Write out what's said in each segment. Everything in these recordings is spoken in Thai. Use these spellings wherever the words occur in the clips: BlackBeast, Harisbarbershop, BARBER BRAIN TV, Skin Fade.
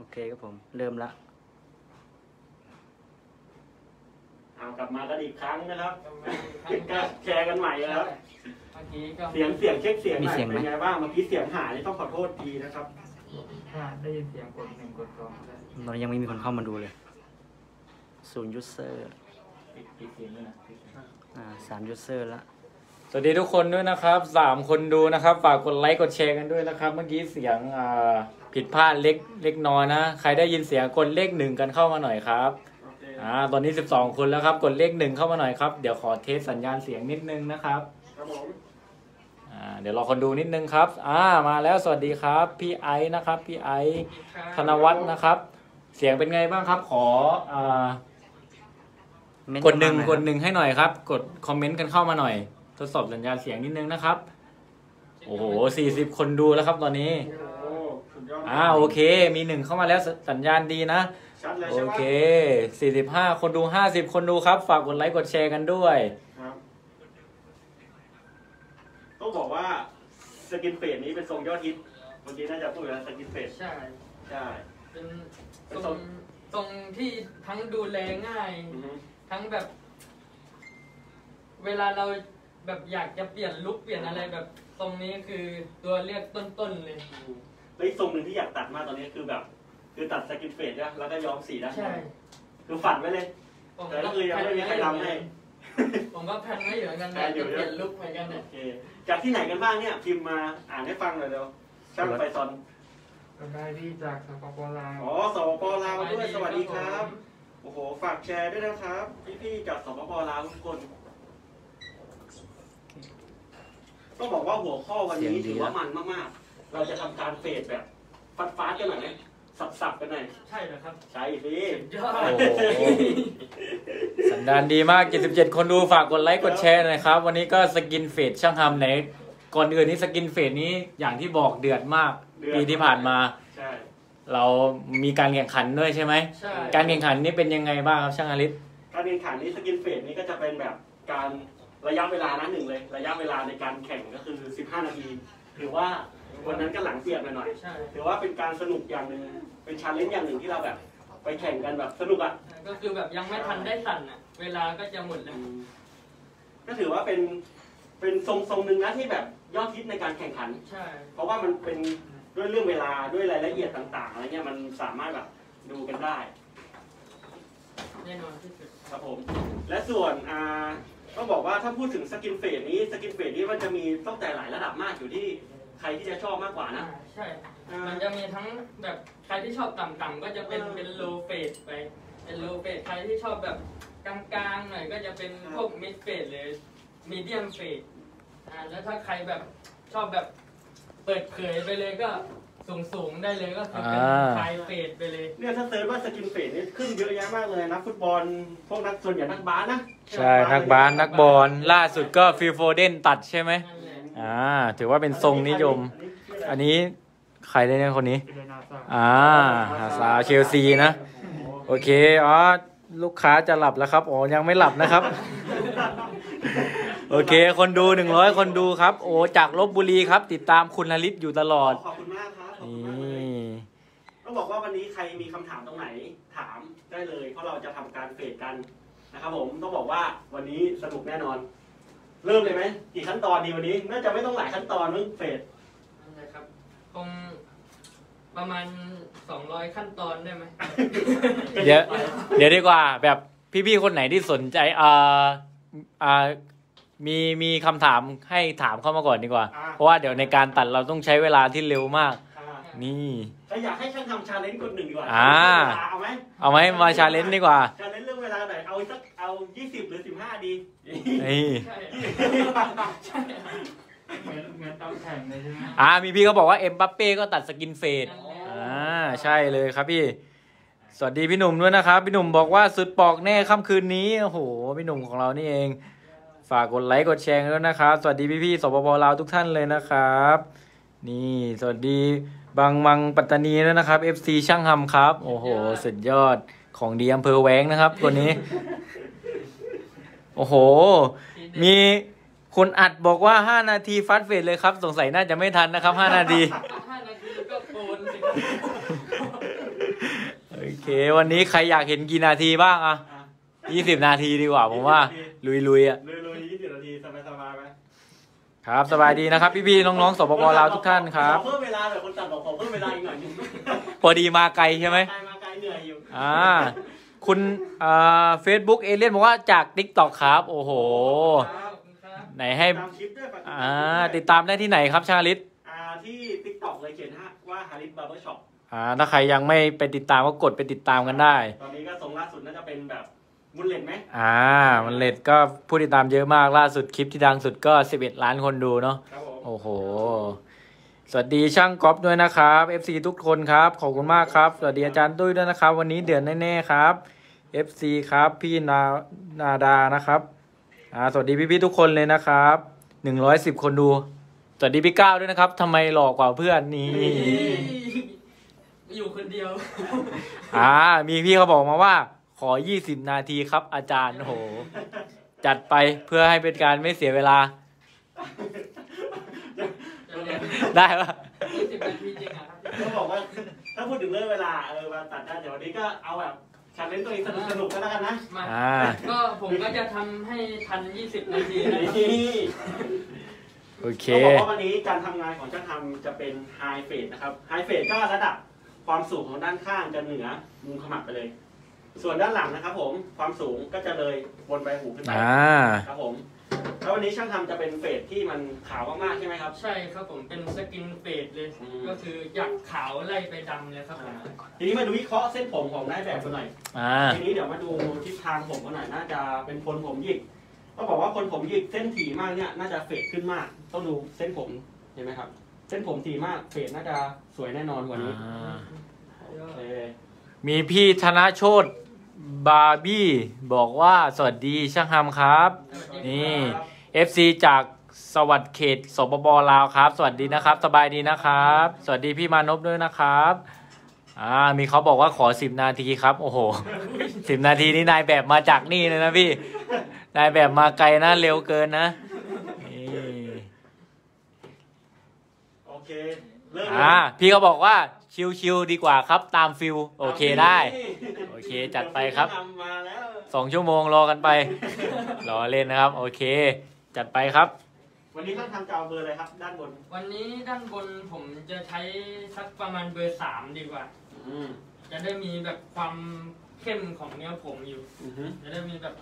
โอเคครับผมเริ่มละเอากลับมากันอีกครั้งนะครับเป็นการแชร์กันใหม่นะครับเสียงเช็คเสียงหน่อยเป็นไงบ้างเมื่อกี้เสียงหายต้องขอโทษทีนะครับได้ยินเสียงกดหนึ่งกดสองตอนนี้ยังไม่มีคนเข้ามาดูเลย0 user 3 user ละสวัสดีทุกคนด้วยนะครับ3คนดูนะครับฝากกดไลค์กดแชร์กันด้วยนะครับเมื่อกี้เสียงผิดพลาดเล็กน้อยนะใครได้ยินเสียงกดเลข1กันเข้ามาหน่อยครับตอนนี้12คนแล้วครับกดเลข1เข้ามาหน่อยครับเดี๋ยวขอเทสสัญญาณเสียงนิดนึงนะครับเดี๋ยวรอคนดูนิดนึงครับมาแล้วสวัสดีครับพี่ไอซ์นะครับพี่ไอซ์ธนวัฒน์นะครับเสียงเป็นไงบ้างครับขอกด1ให้หน่อยครับกดคอมเมนต์กันเข้ามาหน่อยทดสอบสัญญาณเสียงนิดนึงนะครับโอ้โห40คนดูแล้วครับตอนนี้โอเคมี1เข้ามาแล้วสัญญาณดีนะโอเค45คนดู50คนดูครับฝากกดไลค์กดแชร์กันด้วยต้องบอกว่าสกินเฟดนี้เป็นทรงยอดฮิตเมื่อกี้น่าจะพูดแล้วสกินเฟดใช่เป็นทรงที่ทั้งดูแลง่ายทั้งแบบเวลาเราแบบอยากจะเปลี่ยนลุคเปลี่ยนอะไรแบบทรงนี้คือตัวเลือกต้นๆเลยแล้วทรงหนึ่งที่อยากตัดมากตอนนี้คือแบบคือตัดสกินเฟดนะแล้วก็ย้อมสีนะคือฝันไว้เลยแต่ก็คือยังไม่มีใครทำให้ผมก็แพลนไว้อยู่เหมือนกันนะจะเปลี่ยนลุคเหมือนกันเนี่ยจากที่ไหนกันบ้างเนี่ยพิมพ์มาอ่านให้ฟังหน่อยเร็วช่างไฟซอนสบายดีจากสปป.ลาวสปป.ลาวด้วยสวัสดีครับโอ้โหฝากแชร์ด้วยนะครับพี่ๆจากสปป.ลาวทุกคนต้องบอกว่าหัวข้อวันนี้ถือว่ามันมากๆเราจะทำการเฟดแบบฟาดๆกันหน่อยไหมสับๆกันหน่อยใช่เหรอครับใช่สิสัญญาณดีมาก77คนดูฝากกดไลค์กดแชร์หน่อยครับวันนี้ก็สกินเฟดช่างทำไหนก่อนอื่นนี้สกินเฟดนี้อย่างที่บอกเดือดมากปีที่ผ่านมาเรามีการแข่งขันด้วยใช่ไหมการแข่งขันนี้เป็นยังไงบ้างครับช่างอาริศการแข่งขันนี้สกินเฟดนี้ก็จะเป็นแบบการระยะเวลานั้นหนึ่งเลยระยะเวลาในการแข่งก็คือ15นาทีหรือว่าวันนั้นก็หลังเสียบหน่อยหรือว่าเป็นการสนุกอย่างหนึ่งเป็นชาเลนจ์อย่างหนึ่งที่เราแบบไปแข่งกันแบบสนุกอ่ะก็คือแบบยังไม่ทันได้สั่นอ่ะเวลาก็จะหมดแล้วก็ถือว่าเป็นทรงหนึ่งนะที่แบบยอดฮิตในการแข่งขันใช่เพราะว่ามันเป็นด้วยเรื่องเวลาด้วยรายละเอียดต่างๆอะไรเงี้ยมันสามารถแบบดูกันได้แน่นอนที่สุดครับผมและส่วนต้องบอกว่าถ้าพูดถึงสกินเฟดนี้สกินเฟดนี้มันจะมีตั้งแต่หลายระดับมากอยู่ที่ใครที่จะชอบมากกว่านะใช่มันจะมีทั้งแบบใครที่ชอบต่ำๆก็จะเป็นโลเฟดไปเป็นโลเฟดใครที่ชอบแบบกลางๆหน่อยก็จะเป็นพวกมิดเฟดหรือมีเดียมเฟดแล้วถ้าใครแบบชอบแบบเปิดเผยไปเลยก็สูงได้เลยก็คือเป็นไฮเฟดไปเลยเนี่ยถ้าเซิร์ชว่าสกินเฟดนี่ขึ้นเยอะแยะมากเลยนะฟุตบอลพวกนักส่วนใหญ่นักบาสนะใช่นักบาสนักบอลล่าสุดก็ฟิลโฟเดนตัดใช่ไหมถือว่าเป็นทรงนิยมอันนี้ใครได้เนี่ยคนนี้นาซาเชลซีนะโอเคลูกค้าจะหลับแล้วครับยังไม่หลับนะครับโอเคคนดู100คนดูครับจากลพบุรีครับติดตามคุณนฤทธิ์อยู่ตลอดขอบคุณมากครับต้องบอกว่าวันนี้ใครมีคำถามตรงไหนถามได้เลยเพราะเราจะทำการเฟดกันนะครับผมต้องบอกว่าวันนี้สนุกแน่นอนเริ่มเลยไหมกี่ขั้นตอนดีวันนี้น่าจะไม่ต้องหลายขั้นตอนนึงเฟดนะครับคงประมาณ200ขั้นตอนได้ไหมเดี๋ยวดีกว่าแบบพี่ๆคนไหนที่สนใจมีคำถามให้ถามเข้ามาก่อนดีกว่าเพราะว่าเดี๋ยวในการตัดเราต้องใช้เวลาที่เร็วมากนี่ถ้าอยากให้ช่างทำชาเลนจ์กด1ดีกว่าเอาไหมมาชาเลนจ์ดีกว่าชาเลนจ์เรื่องเวลาหน่อยเอาสักเอา20หรือ15ดีนี่เหมือนตอนแข่งเลยใช่ไหมมีพี่เขาบอกว่าเอ็มบัปเป้ก็ตัดสกินเฟดใช่เลยครับพี่สวัสดีพี่หนุ่มด้วยนะครับพี่หนุ่มบอกว่าสุดปอกแน่ค่ำคืนนี้โอ้โหพี่หนุ่มของเรานี่เองฝากกดไลค์กดแชร์ด้วยนะครับสวัสดีพี่ๆสปป.ลาวทุกท่านเลยนะครับนี่สวัสดีบางมังปัตตานีด้วยนะครับ FC ช่างทำครับโอ้โหสุดยอดของดีอำเภอแว้งนะครับคนนี้โอ้โหมีคนอัดบอกว่า5นาทีฟาสต์เฟดเลยครับสงสัยน่าจะไม่ทันนะครับ5นาทีก็โกนสิ เควันนี้ใครอยากเห็นกี่นาทีบ้างอะ20นาทีดีกว่าผมว่าลุยๆอะลุยๆ20นาทีสบายๆไหมครับสบายดีนะครับพี่ๆน้องๆสปป.ลาวทุกท่านครับเพิ่มเวลาหน่อยคนตัดบอกขอเพิ่มเวลาอีกหน่อยนึงพอดีมาไกลใช่ไหมมาไกลเหนื่อยอยู่คุณเฟซบุ๊กเอเลี่ยนบอกว่าจาก TikTok ครับโอ้โหไหนให้ติดตามได้ที่ไหนครับชาลิตที่ TikTok เลยเขียนฮะว่าฮาริตบาร์เบอร์ช็อปถ้าใครยังไม่ไปติดตามก็กดไปติดตามกันได้ตอนนี้ก็ทรงล่าสุดน่าจะเป็นแบบมุนเล็ดไหมมุนเล็ดก็ผู้ติดตามเยอะมากล่าสุดคลิปที่ดังสุดก็11ล้านคนดูเนาะโอ้โหสวัสดีช่างก๊อฟด้วยนะครับ FC ทุกคนครับขอบคุณมากครับสวัสดีอาจารย์ตุ้ยด้วยนะครับวันนี้เดือนแน่ๆครับ FC ครับพี่นาดานะครับสวัสดีพี่ๆทุกคนเลยนะครับ110คนดูสวัสดีพี่ก้าวด้วยนะครับทำไมหล่อกว่าเพื่อนนี่อยู่คนเดียวมีพี่เขาบอกมาว่าขอ20นาทีครับอาจารย์โหจัดไปเพื่อให้เป็นการไม่เสียเวลาได้ป่ะ20นาทีจริงอ่ะเขาบอกว่าถ้าพูดถึงเรื่องเวลามาตัดได้แต่วันนี้ก็เอาแบบชาเลนจ์ตัวเองสนุกก็แล้วกันนะก็ผมก็จะทำให้ทัน20นาทีนะโอเคเขาบอกว่าวันนี้การทำงานของช่างทำจะเป็นไฮเฟดนะครับไฮเฟดก็ระดับความสูงของด้านข้างจะเหนือมุมขมับไปเลยส่วนด้านหลังนะครับผมความสูงก็จะเลยบนใบหูขึ้นไปครับผมแล้ววันนี้ช่างทำจะเป็นเฟดที่มันขาวมากๆใช่ไหมครับใช่ครับผมเป็นสกินเฟดเลยก็คืออยากขาวไล่ไปดำเลยครับทีนี้มาดูวิเคราะห์เส้นผมของนายแบบกันหน่อยทีนี้เดี๋ยวมาดูทิศทางผมกันหน่อยน่าจะเป็นคนผมหยิกก็บอกว่าคนผมหยิกเส้นถี่มากเนี่ยน่าจะเฟดขึ้นมากต้องดูเส้นผมเห็นไหมครับเส้นผมถี่มากเฟดน่าจะสวยแน่นอนกว่านี้มีพี่ธนโชตบาร์บี้บอกว่าสวัสดีช่างทำครับนี่ FC จากสวัสดิ์เขตสปป.ลาวครับสวัสดีนะครับสบายดีนะครับสวัสดีพี่มานพด้วยนะครับมีเขาบอกว่าขอ10นาทีครับโอ้โห10นาทีนี่นายแบบมาจากนี่เลยนะพี่นายแบบมาไกลนะเร็วเกินนะโอเคพี่เขาบอกว่าชิวๆดีกว่าครับตามฟิลโอเคได้โอเคจัดไปครับ2ชั่วโมงรอกันไปรอเล่นนะครับโอเคจัดไปครับวันนี้ต้องทำกาวเบอร์อะไรครับด้านบนวันนี้ด้านบนผมจะใช้สักประมาณเบอร์3ดีกว่าจะได้มีแบบความเข้มของเนื้อผมอยู่จะได้มีแบบ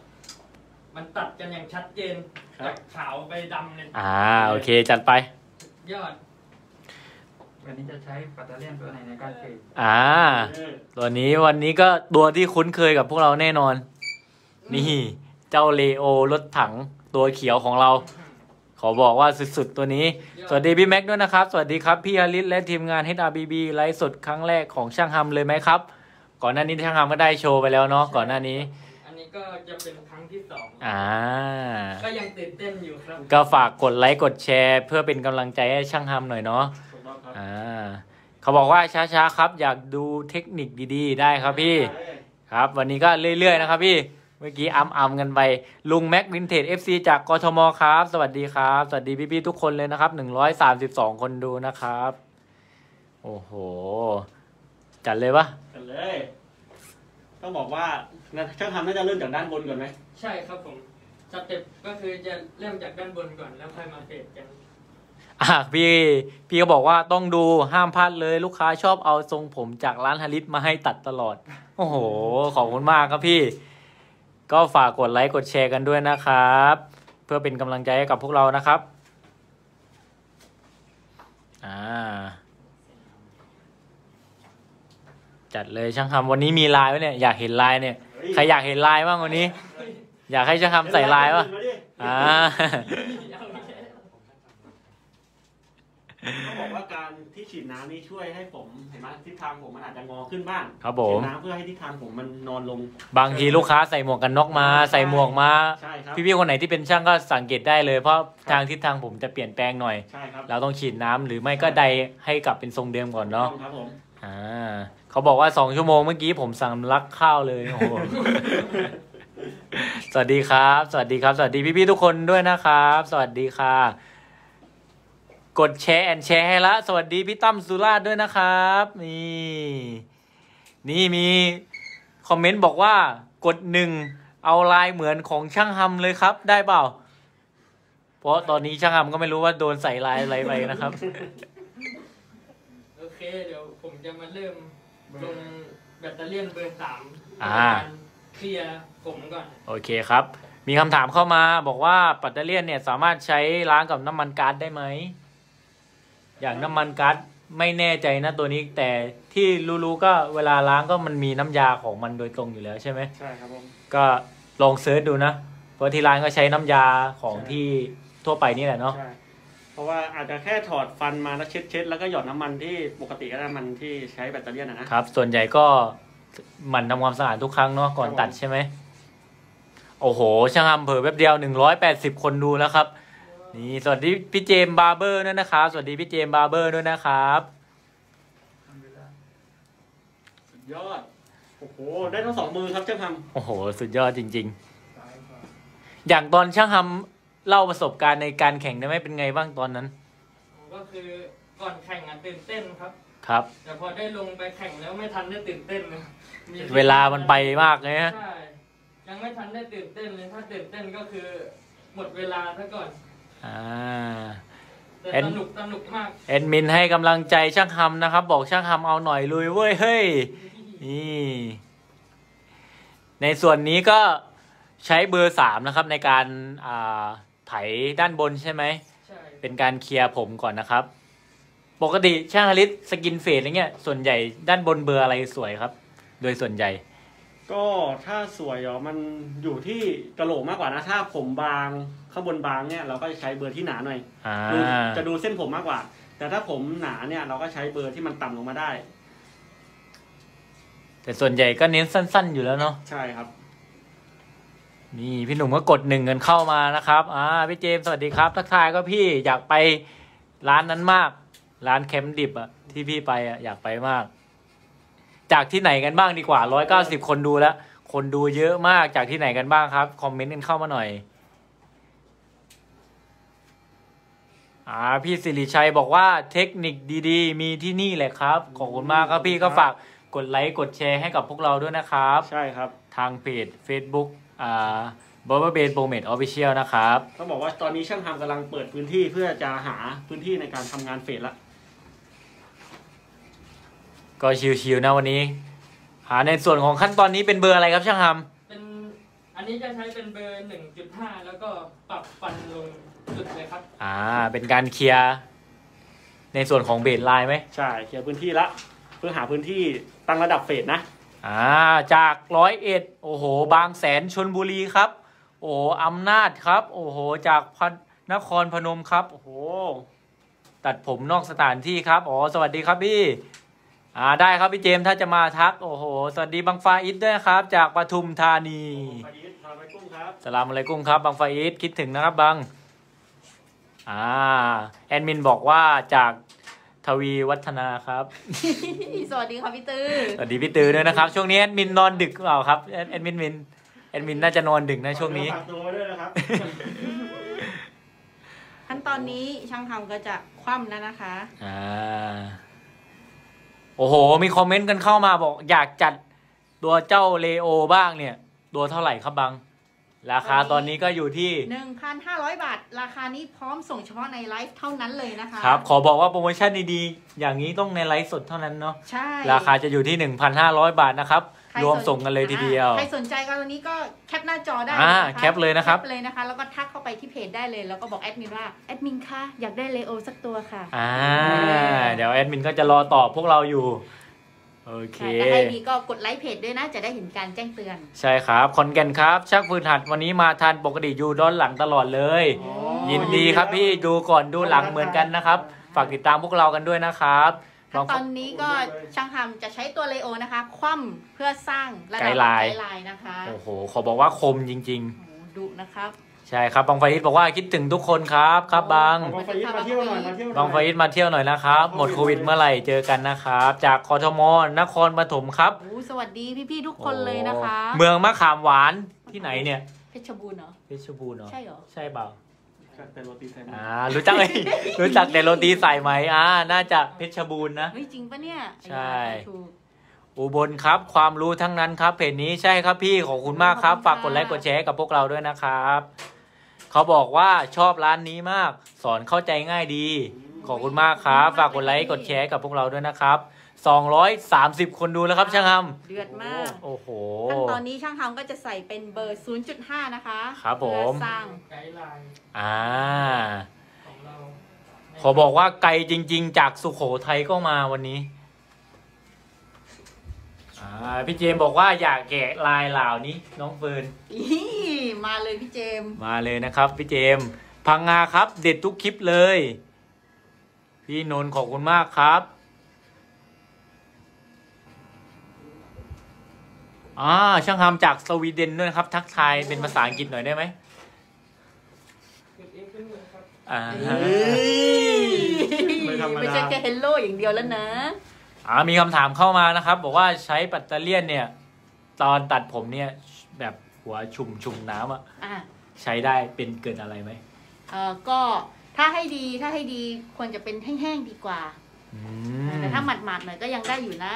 มันตัดกันอย่างชัดเจนจากขาวไปดำเลยโอเคจัดไปยอดวันนี้จะใช้ปัตเตอร์เลียนตัวไหนในการเฟดตัวนี้วันนี้ก็ตัวที่คุ้นเคยกับพวกเราแน่นอนนี่เจ้าเลโอรถถังตัวเขียวของเราขอบอกว่าสุดๆตัวนี้สวัสดีพี่แม็กด้วยนะครับสวัสดีครับพี่ฮาริสและทีมงาน HRBB ไลฟ์สดครั้งแรกของช่างทำเลยไหมครับก่อนหน้านี้ช่างทำก็ได้โชว์ไปแล้วเนาะก่อนหน้านี้อันนี้ก็จะเป็นครั้งที่2ก็ยังตื่นเต้นอยู่ครับก็ฝากกดไลค์กดแชร์เพื่อเป็นกำลังใจให้ช่างทำหน่อยเนาะเขาบอกว่าช้าๆครับอยากดูเทคนิคดีๆได้ครับพี่ครับวันนี้ก็เรื่อยๆนะครับพี่เมื่อกี้กันไปลุงแม็กวินเทจ FC จากกทมครับสวัสดีครับสวัสดีพี่ๆทุกคนเลยนะครับ132คนดูนะครับโอ้โหจัดเลยปะจัดเลยต้องบอกว่าช่างทำน่าจะเริ่มจากด้านบนก่อนไหมใช่ครับผมสเต็ปก็คือจะเริ่มจากด้านบนก่อนแล้วค่อยมาเฟดกันพี่ก็บอกว่าต้องดูห้ามพลาดเลยลูกค้าชอบเอาทรงผมจากร้านฮาริสมาให้ตัดตลอดโอ้โหขอบคุณมากครับพี่ก็ฝากกดไลค์กดแชร์กันด้วยนะครับเพื่อเป็นกำลังใจให้กับพวกเรานะครับจัดเลยช่างทำวันนี้มีลายไหมเนี่ยอยากเห็นลายเนี่ยใครอยากเห็นลายบ้างวันนี้อยากให้ช่างทำใส่ลายป่ะเขาบอกว่าการที่ฉีดน้ำนี่ช่วยให้ผมเห็นไหมทิศทางผมมันอาจจะงอขึ้นบ้างฉีดน้ำเพื่อให้ทิศทางผมมันนอนลงบางทีลูกค้าใส่หมวกกันน็อกมาใส่หมวกมาพี่ๆคนไหนที่เป็นช่างก็สังเกตได้เลยเพราะทางทิศทางผมจะเปลี่ยนแปลงหน่อยเราต้องฉีดน้ำหรือไม่ก็ใดให้กลับเป็นทรงเดิมก่อนเนาะเขาบอกว่า2ชั่วโมงเมื่อกี้ผมสั่งลักข้าวเลยโอ้โหสวัสดีครับสวัสดีครับสวัสดีพี่ๆทุกคนด้วยนะครับสวัสดีค่ะกดแชร์ให้ละสวัสดีพี่ตั้มสุราษฎร์ด้วยนะครับนี่มี คอมเมนต์บอกว่ากดหนึ่งเอาลายเหมือนของช่างฮัมเลยครับได้เปล่าเพราะตอนนี้ช่างฮัมก็ไม่รู้ว่าโดนใส่ลายอะไรไปนะครับโอเคเดี๋ยวผมจะมาเริ่มลงแบตเตอรี่เบอร์3การเคลียร์ผมก่อนโอเคครับมีคำถามเข้ามาบอกว่าแบตเตอรี่เนี่ยสามารถใช้ล้างกับน้ำมันก๊าซได้ไหมอย่างน้ำมันก๊าซไม่แน่ใจนะตัวนี้แต่ที่รู้ๆก็เวลาล้างก็มันมีน้ำยาของมันโดยตรงอยู่แล้วใช่ไหมใช่ครับผมก็ลองเซิร์ชดูนะเพราะที่ร้านก็ใช้น้ำยาของที่ทั่วไปนี่แหละเนาะเพราะว่าอาจจะแค่ถอดฟันมาแล้วเช็ดแล้วก็หยอดน้ำมันที่ปกติก็น้ำมันที่ใช้แบตเตอรี่นะครับส่วนใหญ่ก็หมั่นทำความสะอาดทุกครั้งเนาะก่อนตัดใช่ไหมโอ้โหช่างอำเภอแป๊บเดียว180คนดูแล้วครับนี่สวัสดีพี่เจมบาร์เบอร์ด้วยนะครับสวัสดีพี่เจมบาร์เบอร์ด้วยนะครับสุดยอดโอ้โหได้ทั้ง2มือครับช่างฮัมโอ้โหสุดยอดจริงๆอย่างตอนช่างฮัมเล่าประสบการณ์ในการแข่งได้ไหมเป็นไงบ้างตอนนั้นก็คือก่อนแข่งตื่นเต้นครับครับแต่พอได้ลงไปแข่งแล้วไม่ทันได้ตื่นเต้นเลยเวลามันไปมากเลยฮะใช่ยังไม่ทันได้ตื่นเต้นเลยถ้าตื่นเต้นก็คือหมดเวลาซะก่อนแต่สนุกมากแอดมินให้กำลังใจช่างฮัมนะครับบอกช่างฮัมเอาหน่อยลุยเว้ยเฮ้ยนี่ในส่วนนี้ก็ใช้เบอร์3นะครับในการไถด้านบนใช่ไหมใช่เป็นการเคลียร์ผมก่อนนะครับปกติช่างฮาริสสกินเฟดอะไรเงี้ยส่วนใหญ่ด้านบนเบอร์อะไรสวยครับโดยส่วนใหญ่ก็ถ้าสวยเหรอมันอยู่ที่กระโหลกมากกว่านะถ้าผมบางข้างบนบางเนี่ยเราก็ใช้เบอร์ที่หนาหน่อยจะดูเส้นผมมากกว่าแต่ถ้าผมหนาเนี่ยเราก็ใช้เบอร์ที่มันต่ำลงมาได้แต่ส่วนใหญ่ก็เน้นสั้นๆอยู่แล้วเนาะใช่ครับนี่พี่หนุ่มก็กด1เงินเข้ามานะครับพี่เจมสวัสดีครับทักทายก็พี่อยากไปร้านนั้นมากร้านแคมป์ดิบอะที่พี่ไปอะอยากไปมากจากที่ไหนกันบ้างดีกว่า190คนดูแล้วคนดูเยอะมากจากที่ไหนกันบ้างครับคอมเมนต์กันเข้ามาหน่อยพี่สิริชัยบอกว่าเทคนิคดีๆมีที่นี่แหละครับขอบคุณมากครับพี่ก็ฝากกดไลค์กดแชร์ให้กับพวกเราด้วยนะครับใช่ครับทางเพจ Facebook Barber Brain Promote Official นะครับต้องบอกว่าตอนนี้ช่างทำกำลังเปิดพื้นที่เพื่อจะหาพื้นที่ในการทำงานเฟดละก็ชิวๆนะวันนี้ในส่วนของขั้นตอนนี้เป็นเบอร์อะไรครับช่างทำเป็นอันนี้จะใช้เป็นเบอร์ 1.5 แล้วก็ปรับฟันลงสุดเลยครับเป็นการเคลียร์ในส่วนของเบสไลน์ไหมใช่เคลียร์พื้นที่ละเพื่อหาพื้นที่ตั้งระดับเฟดนะจาก101โอ้โหบางแสนชลบุรีครับโอ้อำนาจครับโอ้โหจากนครพนมครับโอ้โหตัดผมนอกสถานที่ครับอ๋อสวัสดีครับพี่ได้ครับพี่เจมถ้าจะมาทักโอ้โหสวัสดีบังฟาอิดด้วยครับจากปทุมธานีบังฟาอิดสลามอะไรกุ้งครับสลามอะไรกุ้งครับบังฟาอิดคิดถึงนะครับบังแอดมินบอกว่าจากทวีวัฒนาครับสวัสดีครับพี่ตือสวัสดีพี่ตือด้วยนะครับช่วงนี้แอดมินนอนดึกเปล่าครับแอดมินน่าจะนอนดึกนะช่วงนี้ขั้นตอนนี้ช่างทำก็จะคว่ำแล้วนะคะโอ้โหมีคอมเมนต์กันเข้ามาบอกอยากจัดตัวเจ้าเลโอบ้างเนี่ยตัวเท่าไหร่ครับบังราคาตอนนี้ก็อยู่ที่ 1,500 บาทราคานี้พร้อมส่งเฉพาะในไลฟ์เท่านั้นเลยนะคะครับขอบอกว่าโปรโมชั่นดีๆอย่างนี้ต้องในไลฟ์สดเท่านั้นเนาะใช่ราคาจะอยู่ที่ 1,500 บาทนะครับรวมส่งกันเลยทีเดียวใครสนใจก็ตอนนี้ก็แคปหน้าจอได้แคปเลยนะครับแคปเลยนะคะแล้วก็ทักเข้าไปที่เพจได้เลยแล้วก็บอกแอดมินว่าแอดมินคะอยากได้เลโอสักตัวค่ะเดี๋ยวแอดมินก็จะรอตอบพวกเราอยู่โอเคใครมีก็กดไลค์เพจด้วยนะจะได้เห็นการแจ้งเตือนใช่ครับคอนแกนครับชักพื้นหัดวันนี้มาทานปกติอยู่ด้านหลังตลอดเลยยินดีครับพี่ดูก่อนดูหลังเหมือนกันนะครับฝากติดตามพวกเรากันด้วยนะครับตอนนี้ก็ช่างทำจะใช้ตัวเลโอนะคะคว่ำเพื่อสร้างระดับไกด์ไลน์นะคะโอ้โหขอบอกว่าคมจริงๆดุนะครับใช่ครับบังไฟอิทบอกว่าคิดถึงทุกคนครับครับบังไฟอิทมาเที่ยวหน่อยนะครับหมดโควิดเมื่อไหร่เจอกันนะครับจากกทม.นครปฐมครับสวัสดีพี่ๆทุกคนเลยนะคะเมืองมะขามหวานที่ไหนเนี่ยเพชรบูรณ์เหรอใช่เหรอใช่เปล่าแต่โรตีสายไหมรู้จักเลยรู้จักแต่โรตีสายไหมน่าจะเพชรบูรณ์นะจริงปะเนี่ยใช่ อุบลครับความรู้ทั้งนั้นครับเพจนี้ใช่ครับพี่ขอบคุณมากครับฝากกดไลค์กดแชร์กับพวกเราด้วยนะครับเขาบอกว่าชอบร้านนี้มากสอนเข้าใจง่ายดีขอบคุณมากครับฝากกดไลค์กดแชร์กับพวกเราด้วยนะครับ230คนดูแล้วครับช่างทำเดือดมากโอ้โหตอนนี้ช่างทำก็จะใส่เป็นเบอร์ 0.5 นะคะครับผมสร้างไกด์ไลน์ขอบอกว่าไกลจริงๆจากสุโขทัยก็มาวันนี้พี่เจมบอกว่าอยากแกะลายเหล่านี้น้องเฟิร์นมาเลยพี่เจมมาเลยนะครับพี่เจมพังงาครับเด็ดทุกคลิปเลยพี่นนท์ขอบคุณมากครับช่างทำจากสวีเดนด้วยนะครับทักทายเป็นภาษาอังกฤษหน่อยได้ไหมไม่ใช่แค่เฮลโลอย่างเดียวแล้วนะมีคำถามเข้ามานะครับบอกว่าใช้ปัตเตอร์เลียนเนี่ยตอนตัดผมเนี่ยแบบหัวชุ่มน้ำอ่ะใช้ได้เป็นเกินอะไรไหมก็ถ้าให้ดีควรจะเป็นแห้งๆดีกว่าแต่ถ้าหมาดหน่อยก็ยังได้อยู่นะ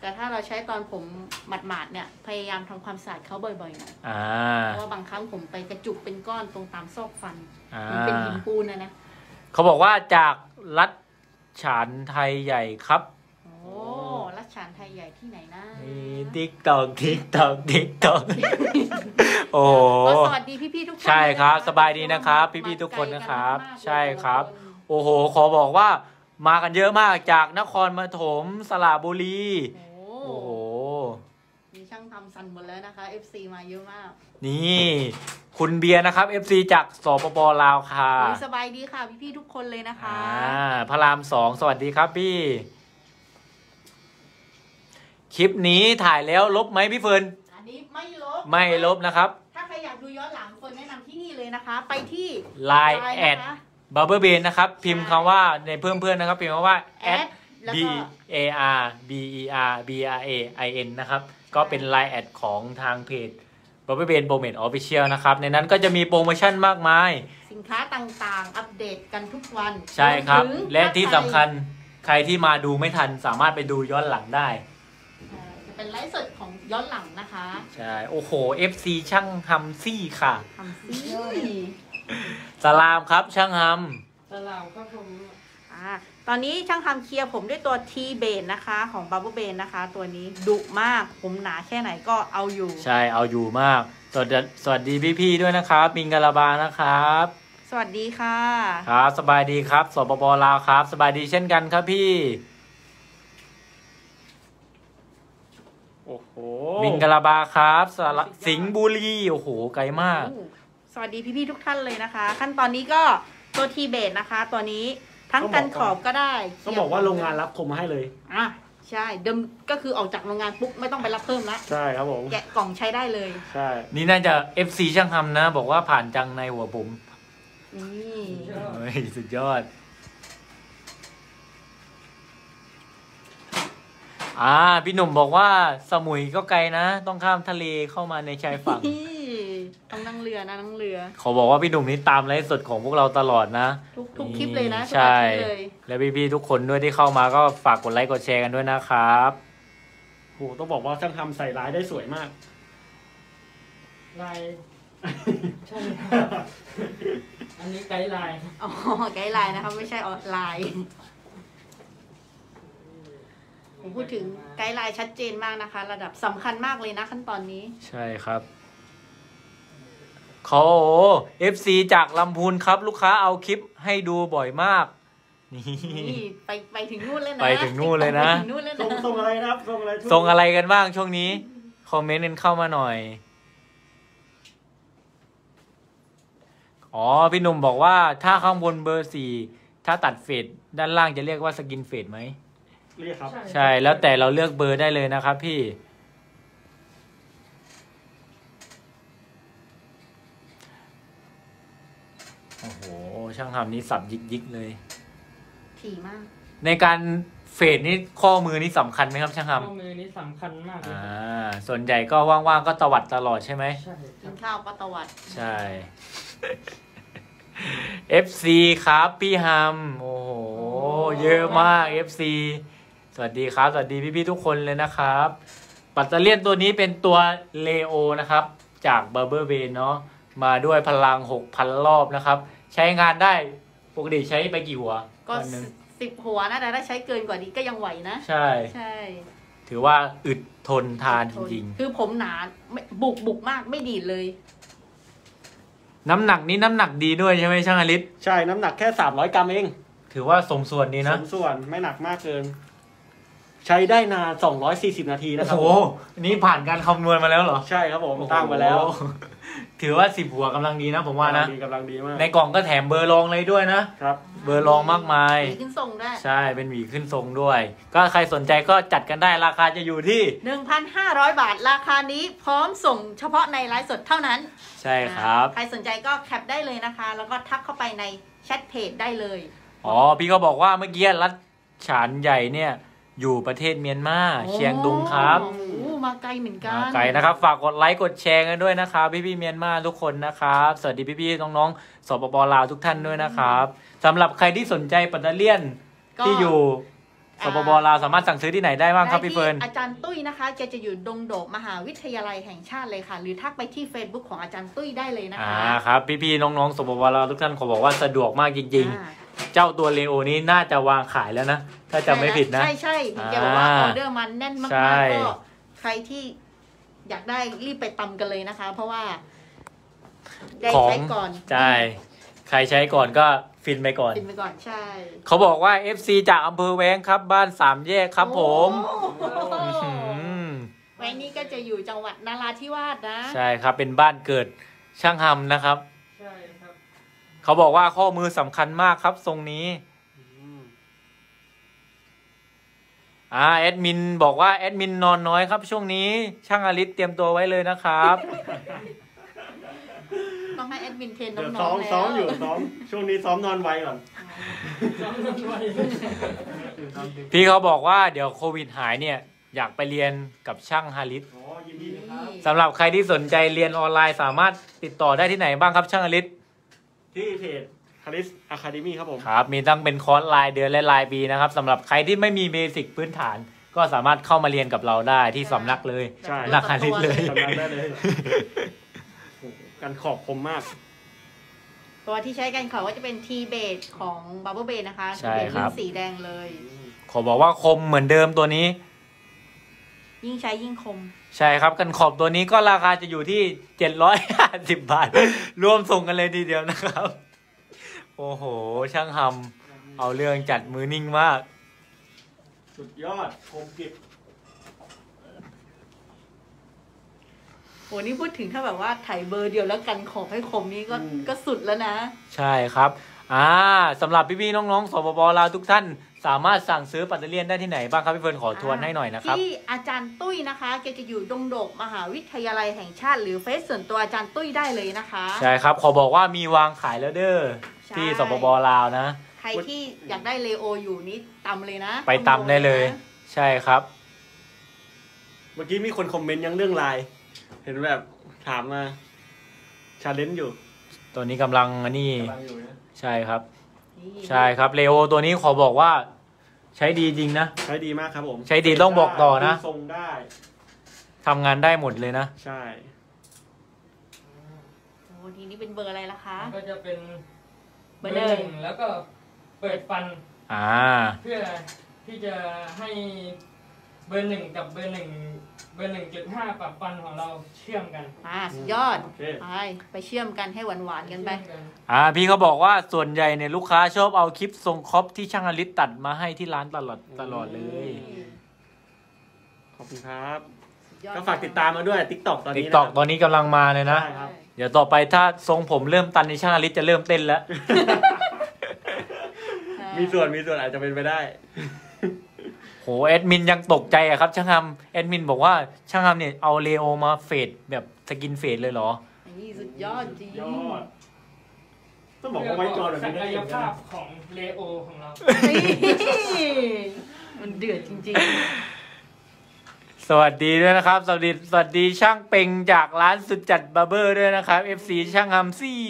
แต่ถ้าเราใช้ตอนผมหมาดๆเนี่ยพยายามทำความสะอาดเขาบ่อยๆหน่อยเพราะว่าบางครั้งผมไปกระจุกเป็นก้อนตรงตามซอกฟันมันเป็นหินปูนนะเขาบอกว่าจากรัชฉานไทยใหญ่ครับรัชฉานไทยใหญ่ที่ไหนนะติ๊กตอกโอ้สวัสดีพี่ๆทุกคนใช่ครับสบายดีนะครับพี่ๆทุกคนนะครับใช่ครับโอ้โหขอบอกว่ามากันเยอะมากจากนครปฐมสระบุรีโอ้โหมีช่างทำสั่นหมดแล้วนะคะ FC มาเยอะมากนี่คุณเบียร์นะครับ FC จากสปป.ลาวค่ะสบายดีค่ะพี่ๆทุกคนเลยนะคะพระราม2สวัสดีครับพี่คลิปนี้ถ่ายแล้วลบไหมพี่เฟิร์นอันนี้ไม่ลบนะครับถ้าใครอยากดูย้อนหลังคนแนะนำที่นี่เลยนะคะไปที่ Line แอดBarber Brainนะครับพิมพ์คำว่าในเพื่อนนะครับพิมพ์คำว่า @barberbrain นะครับก็เป็น Line แอดของทางเพจ Barber Brain Promotion Official นะครับในนั้นก็จะมีโปรโมชั่นมากมายสินค้าต่างๆอัปเดตกันทุกวันใช่ครับและที่สำคัญใครที่มาดูไม่ทันสามารถไปดูย้อนหลังได้เป็นไลฟ์สดของย้อนหลังนะคะใช่โอ้โห FC ช่างทำซี่ค่ะทำซี่สลามครับช่างทำสลามครับผมตอนนี้ช่างทำเคลียร์ผมด้วยตัว T-Bane นะคะของ Barber Brain นะคะตัวนี้ดุมากผมหนาแค่ไหนก็เอาอยู่ใช่เอาอยู่มากสวัสดีพี่ๆด้วยนะครับมิงกะลาบานะครับสวัสดีค่ะครับสบายดีครับสปป.ลาวครับสบายดีเช่นกันครับพี่มิงกะลาบาครับสิงห์บุรีโอ้โหไกลมากสวัสดีพี่ๆทุกท่านเลยนะคะขั้นตอนนี้ก็ตัวทีเบตนะคะตัวนี้ทั้งกันขอบก็ได้ก็บอกว่าโรงงานรับคมมาให้เลยใช่เดิมก็คือออกจากโรงงานปุ๊บไม่ต้องไปรับเพิ่มละใช่ครับผมแกะกล่องใช้ได้เลยใช่นี่น่าจะ FC ช่างทำนะบอกว่าผ่านจังในหัวผมนี่สุดยอดพี่หนุ่มบอกว่าสมุยก็ไกลนะต้องข้ามทะเลเข้ามาในชายฝั่งต้องนั่งเรือนะนั่งเรือขอบอกว่าพี่หนุ่มนี่ตามไลฟ์สดของพวกเราตลอดนะทุกคลิปเลยนะใช่และพี่ๆทุกคนด้วยที่เข้ามาก็ฝากกดไลค์กดแชร์กันด้วยนะครับโหต้องบอกว่าช่างทำใส่ลายได้สวยมากลายใช่อันนี้ไกด์ไลน์ไกด์ไลน์นะครับไม่ใช่ออนไลน์ผมพูดถึงไกด์ไลน์ชัดเจนมากนะคะระดับสำคัญมากเลยนะขั้นตอนนี้ใช่ครับเขา FC จากลำพูนครับลูกค้าเอาคลิปให้ดูบ่อยมากนี่ไปถึงนู่นเลยนะไปถึงนู่นเลยนะส่งอะไรนะครับส่งอะไรกันบ้างช่วงนี้คอมเมนต์เข้ามาหน่อยพี่หนุ่มบอกว่าถ้าข้างบนเบอร์ 4ถ้าตัดเฟดด้านล่างจะเรียกว่าสกินเฟดไหมใช่แล้วแต่เราเลือกเบอร์ได้เลยนะครับพี่โอ้โหช่างทำนี้สับยิกเลยถี่มากในการเฟดนี่ข้อมือนี่สำคัญไหมครับช่างทำข้อมือนี่สำคัญมากส่วนใหญ่ก็ว่างๆก็ตวัดตลอดใช่ไหมใช่กินข้าวก็ตวัดใช่ FC ครับพี่ฮัมโอ้โหเยอะมาก FC สวัสดีครับสวัสดีพี่ๆทุกคนเลยนะครับปัตเตอร์เลียนตัวนี้เป็นตัวเลโอนะครับจาก Barber Brain เนาะมาด้วยพลัง 6,000 รอบนะครับใช้งานได้ปกติใช้ไปกี่หัวก็10หัวนะแต่ถ้าใช้เกินกว่านี้ก็ยังไหวนะใช่ใช่ถือว่าอึดทนทานจริงๆคือผมหนาบุกมากไม่ดีดเลยน้ำหนักนี้น้ำหนักดีด้วยใช่ไหมช่างอลิศใช่น้ำหนักแค่300กรัมเองถือว่าสมส่วนดีนะสมส่วนไม่หนักมากเกินใช้ได้นาน240นาทีนะครับโอ้โหนี่ผ่านการคำนวณมาแล้วเหรอใช่ครับผมตั้งมาแล้วถือว่า10หัวกำลังดีนะผมว่านะกำลังดีมากในกล่องก็แถมเบอร์รองเลยด้วยนะครับเบอร์รองมากมายหวีขึ้นทรงได้ใช่เป็นหวีขึ้นทรงด้วยก็ใครสนใจก็จัดกันได้ราคาจะอยู่ที่ 1,500 บาทราคานี้พร้อมส่งเฉพาะในไลฟ์สดเท่านั้นใช่ครับใครสนใจก็แคปได้เลยนะคะแล้วก็ทักเข้าไปในแชทเพจได้เลยอ๋อพี่ก็บอกว่าเมื่อกี้รัฐฉานใหญ่เนี่ยอยู่ประเทศเมียนมาเชียงตุงครับมาไกลเหมือนกันไกลนะครับฝากกดไลค์กดแชร์กันด้วยนะครับพี่ๆเมียนมาทุกคนนะครับสวัสดีพี่ๆน้องๆสปป.ลาวทุกท่านด้วยนะครับสำหรับใครที่สนใจปัตเตอร์เลียนที่อยู่สปป.ลาวสามารถสั่งซื้อที่ไหนได้บ้างครับพี่เฟิร์นอาจารย์ตุ้ยนะคะแกจะอยู่ดงโดกมหาวิทยาลัยแห่งชาติเลยค่ะหรือทักไปที่ Facebook ของอาจารย์ตุ้ยได้เลยนะคะครับพี่ๆน้องๆสปป.ลาวทุกท่านขอบอกว่าสะดวกมากจริงๆเจ้าตัวเลโอนี้น่าจะวางขายแล้วนะถ้าจำไม่ผิดนะใช่ใช่เดี๋ยวว่าออเดอร์มันแน่นมากๆก็ใครที่อยากได้รีบไปตำกันเลยนะคะเพราะว่าได้ใช้ก่อนใช่ใครใช้ก่อนก็ฟินไปก่อนฟินไปก่อนใช่เขาบอกว่า FC จากอำเภอแว้งครับบ้านสามแยกครับผมแว้งนี้ก็จะอยู่จังหวัดนราธิวาสนะใช่ครับเป็นบ้านเกิดช่างทำนะครับเขาบอกว่าข้อมือสำคัญมากครับทรงนี้แอดมินบอกว่าแอดมินนอนน้อยครับช่วงนี้ช่างอลิศเตรียมตัวไว้เลยนะครับต้องให้แอดมินเทรนน้องๆแล้วซ้อมอยู่ซ้อมช่วงนี้ซ้อมนอนไวก่อนพี่เขาบอกว่าเดี๋ยวโควิดหายเนี่ยอยากไปเรียนกับช่างฮาริสสำหรับใครที่สนใจเรียนออนไลน์สามารถติดต่อได้ที่ไหนบ้างครับช่างอลิศที่เพจ Harris Academy ครับผมครับมีตั้งเป็นคอร์สรายเดือนและรายปีนะครับสำหรับใครที่ไม่มีเบสิกพื้นฐานก็สามารถเข้ามาเรียนกับเราได้ที่สำนักเลยนัก Harris เลยสำนักได้เลยการขอบคมมากตัวที่ใช้กันขอบก็จะเป็นทีเบสของ Barber Brain นะคะทีเบสยิ่งสีแดงเลยขอบอกว่าคมเหมือนเดิมตัวนี้ยิ่งใช้ยิ่งคมใช่ครับกันขอบตัวนี้ก็ราคาจะอยู่ที่750บาทรวมส่งกันเลยทีเดียวนะครับโอ้โหช่างทำเอาเรื่องจัดมือนิ่งมากสุดยอดคมกริบโอ้นี่พูดถึงถ้าแบบว่าถ่ายเบอร์เดียวแล้วกันขอบให้คมนี้ก็สุดแล้วนะใช่ครับสำหรับพี่ๆน้องๆสปป.ลาวทุกท่านสามารถสั่งซื้อปัตเตอร์เลียนได้ที่ไหนบ้างครับพี่เฟิร์นขอทวนให้หน่อยนะครับที่อาจารย์ตุ้ยนะคะแกจะอยู่ดงโดกมหาวิทยาลัยแห่งชาติหรือเฟซส่วนตัวอาจารย์ตุ้ยได้เลยนะคะใช่ครับขอบอกว่ามีวางขายแล้วเด้อที่สปป.ลาวนะใครที่อยากได้เลโออยู่นี่ตำเลยนะไปตำได้เลยใช่ครับเมื่อกี้มีคนคอมเมนต์ยังเรื่องไลน์เห็นแบบถามมาชาเลนจ์อยู่ตัวนี้กำลังนี่ใช่ครับใช่ครับเลโอตัวนี้ขอบอกว่าใช้ดีจริงนะใช้ดีมากครับผมใช้ดีต้องบอกต่อนะทรงได้ทำงานได้หมดเลยนะใช่โอ้ทีนี้เป็นเบอร์อะไรล่ะคะก็จะเป็นเบอร์หนึ่งแล้วก็เปิดฟันเพื่อที่จะให้เบอร์หนึ่งกับเบอร์หนึ่ง1.5ปรับฟันของเราเชื่อมกันสุดยอดไปเชื่อมกันให้หวานๆกันไปพี่เขาบอกว่าส่วนใหญ่เนี่ยลูกค้าชอบเอาคลิปทรงครอบที่ช่างอลิศตัดมาให้ที่ร้านตลอดเลยขอบคุณครับก็ฝากติดตามมาด้วย TikTok ตอนนี้ TikTok ตอนนี้กำลังมาเลยนะเดี๋ยวต่อไปถ้าทรงผมเริ่มตันในช่างอลิศจะเริ่มเต้นแล้วมีส่วนอาจจะเป็นไปได้โอ้แอดมินยังตกใจอะครับช่างทำแอดมินบอกว่าช่างทำเนี่ยเอาเลโอมาเฟดแบบสกินเฟดเลยเหรอนี่สุดยอดจริงต้องบอกว่าไว้จอแบบนี้ได้ยังไงภาพของเลโอของเรามันเดือดจริงๆสวัสดีด้วยนะครับสวัสดีช่างเป่งจากร้านสุดจัดบาร์เบอร์ด้วยนะครับเอฟซีช่างทำซี่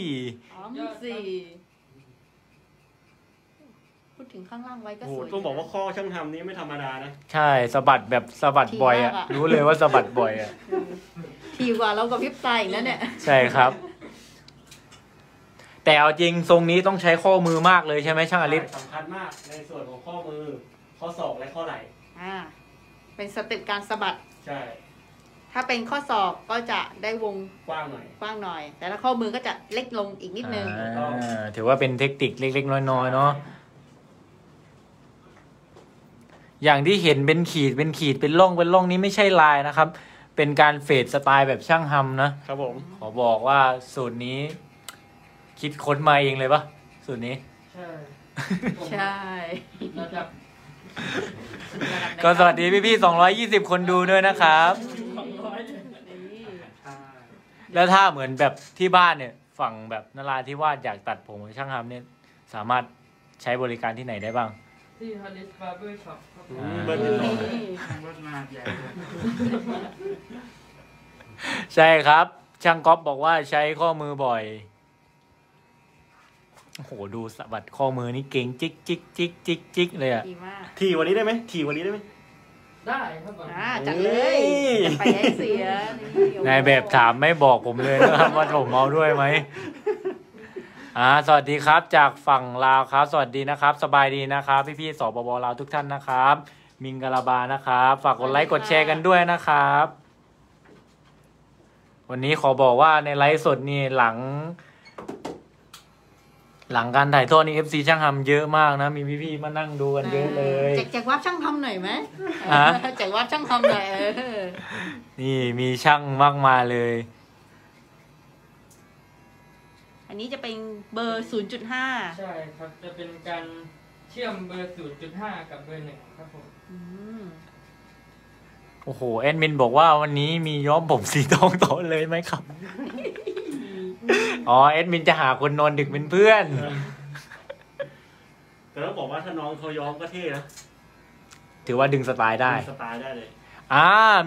พูด ถึงข้างล่างไว้ก็สวยต้องบอกว่าข้อช่างทำนี้ไม่ธรรมดานะใช่สะบัดแบบสะบัดบ่อยอ่ะรู้เลยว่าสะบัดบ่อยอ่ะทีกว่าเรากับพิบตาอีกแล้วเนี่ยใช่ครับแต่เอาจริงทรงนี้ต้องใช้ข้อมือมากเลยใช่ไหมช่างอลิศสำคัญมากในส่วนของข้อมือข้อศอกและข้อไหล่เป็นสเต็ปการสะบัดใช่ถ้าเป็นข้อศอกก็จะได้วงกว้างหน่อยแต่ถ้าข้อมือก็จะเล็กลงอีกนิดนึงถือว่าเป็นเทคนิคเล็กๆน้อยๆเนาะอย่างที่เห็นเป็นขีดเป็นร่องนี้ไม่ใช่ลายนะครับเป็นการเฟดสไตล์แบบช่างทำนะครับผมขอบอกว่าสูตรนี้คิดค้นมาเองเลยปะสูตรนี้ใช่ก็สวัสดีพี่220คนดูด้วยนะครับแล้วถ้าเหมือนแบบที่บ้านเนี่ยฝั่งแบบนราธิวาสอยากตัดผมช่างทำเนี่ยสามารถใช้บริการที่ไหนได้บ้างที่ฮาริสบาร์เบอร์ช็อปครับเบอร์ติดต่อบ้านมาใหญ่ใช่ครับช่างก๊อฟบอกว่าใช้ข้อมือบ่อยโอ้โหดูสะบัดข้อมือนี่เก่งจิกเลยอ่ะทีวันนี้ได้ไหมได้ครับจัดเลยไปแย่เสียนายแบบถามไม่บอกผมเลยนะครับว่าผมเมาด้วยไหมสวัสดีครับจากฝั่งลาวครับสวัสดีนะครับสบายดีนะครับพี่ๆสปป.ลาวทุกท่านนะครับมิงกะลาบานะครับฝากกดไลค์กดแชร์กันด้วยนะครับวันนี้ขอบอกว่าในไลฟ์สดนี่หลังการถ่ายทอดนี่ FC ช่างทำเยอะมากนะมีพี่ๆมานั่งดูกันเยอะเลยแจกวับช่างทำหน่อยไหมแจกวับช่างทำหน่อยนี่มีช่างมากมายเลยอันนี้จะเป็นเบอร์ 0.5 ใช่ครับจะเป็นการเชื่อมเบอร์ 0.5 กับเบอร์ 1ครับผมโอ้โหแอดมินบอกว่าวันนี้มีย้อมผมสีทองโตเลยไหมครับ อ๋อแอดมินจะหาคนนอนดึกเป็นเพื่อน แต่ต้องบอกว่าถ้าน้องเขาย้อมก็เท่นะถือว่าดึงสไตล์ได้เลย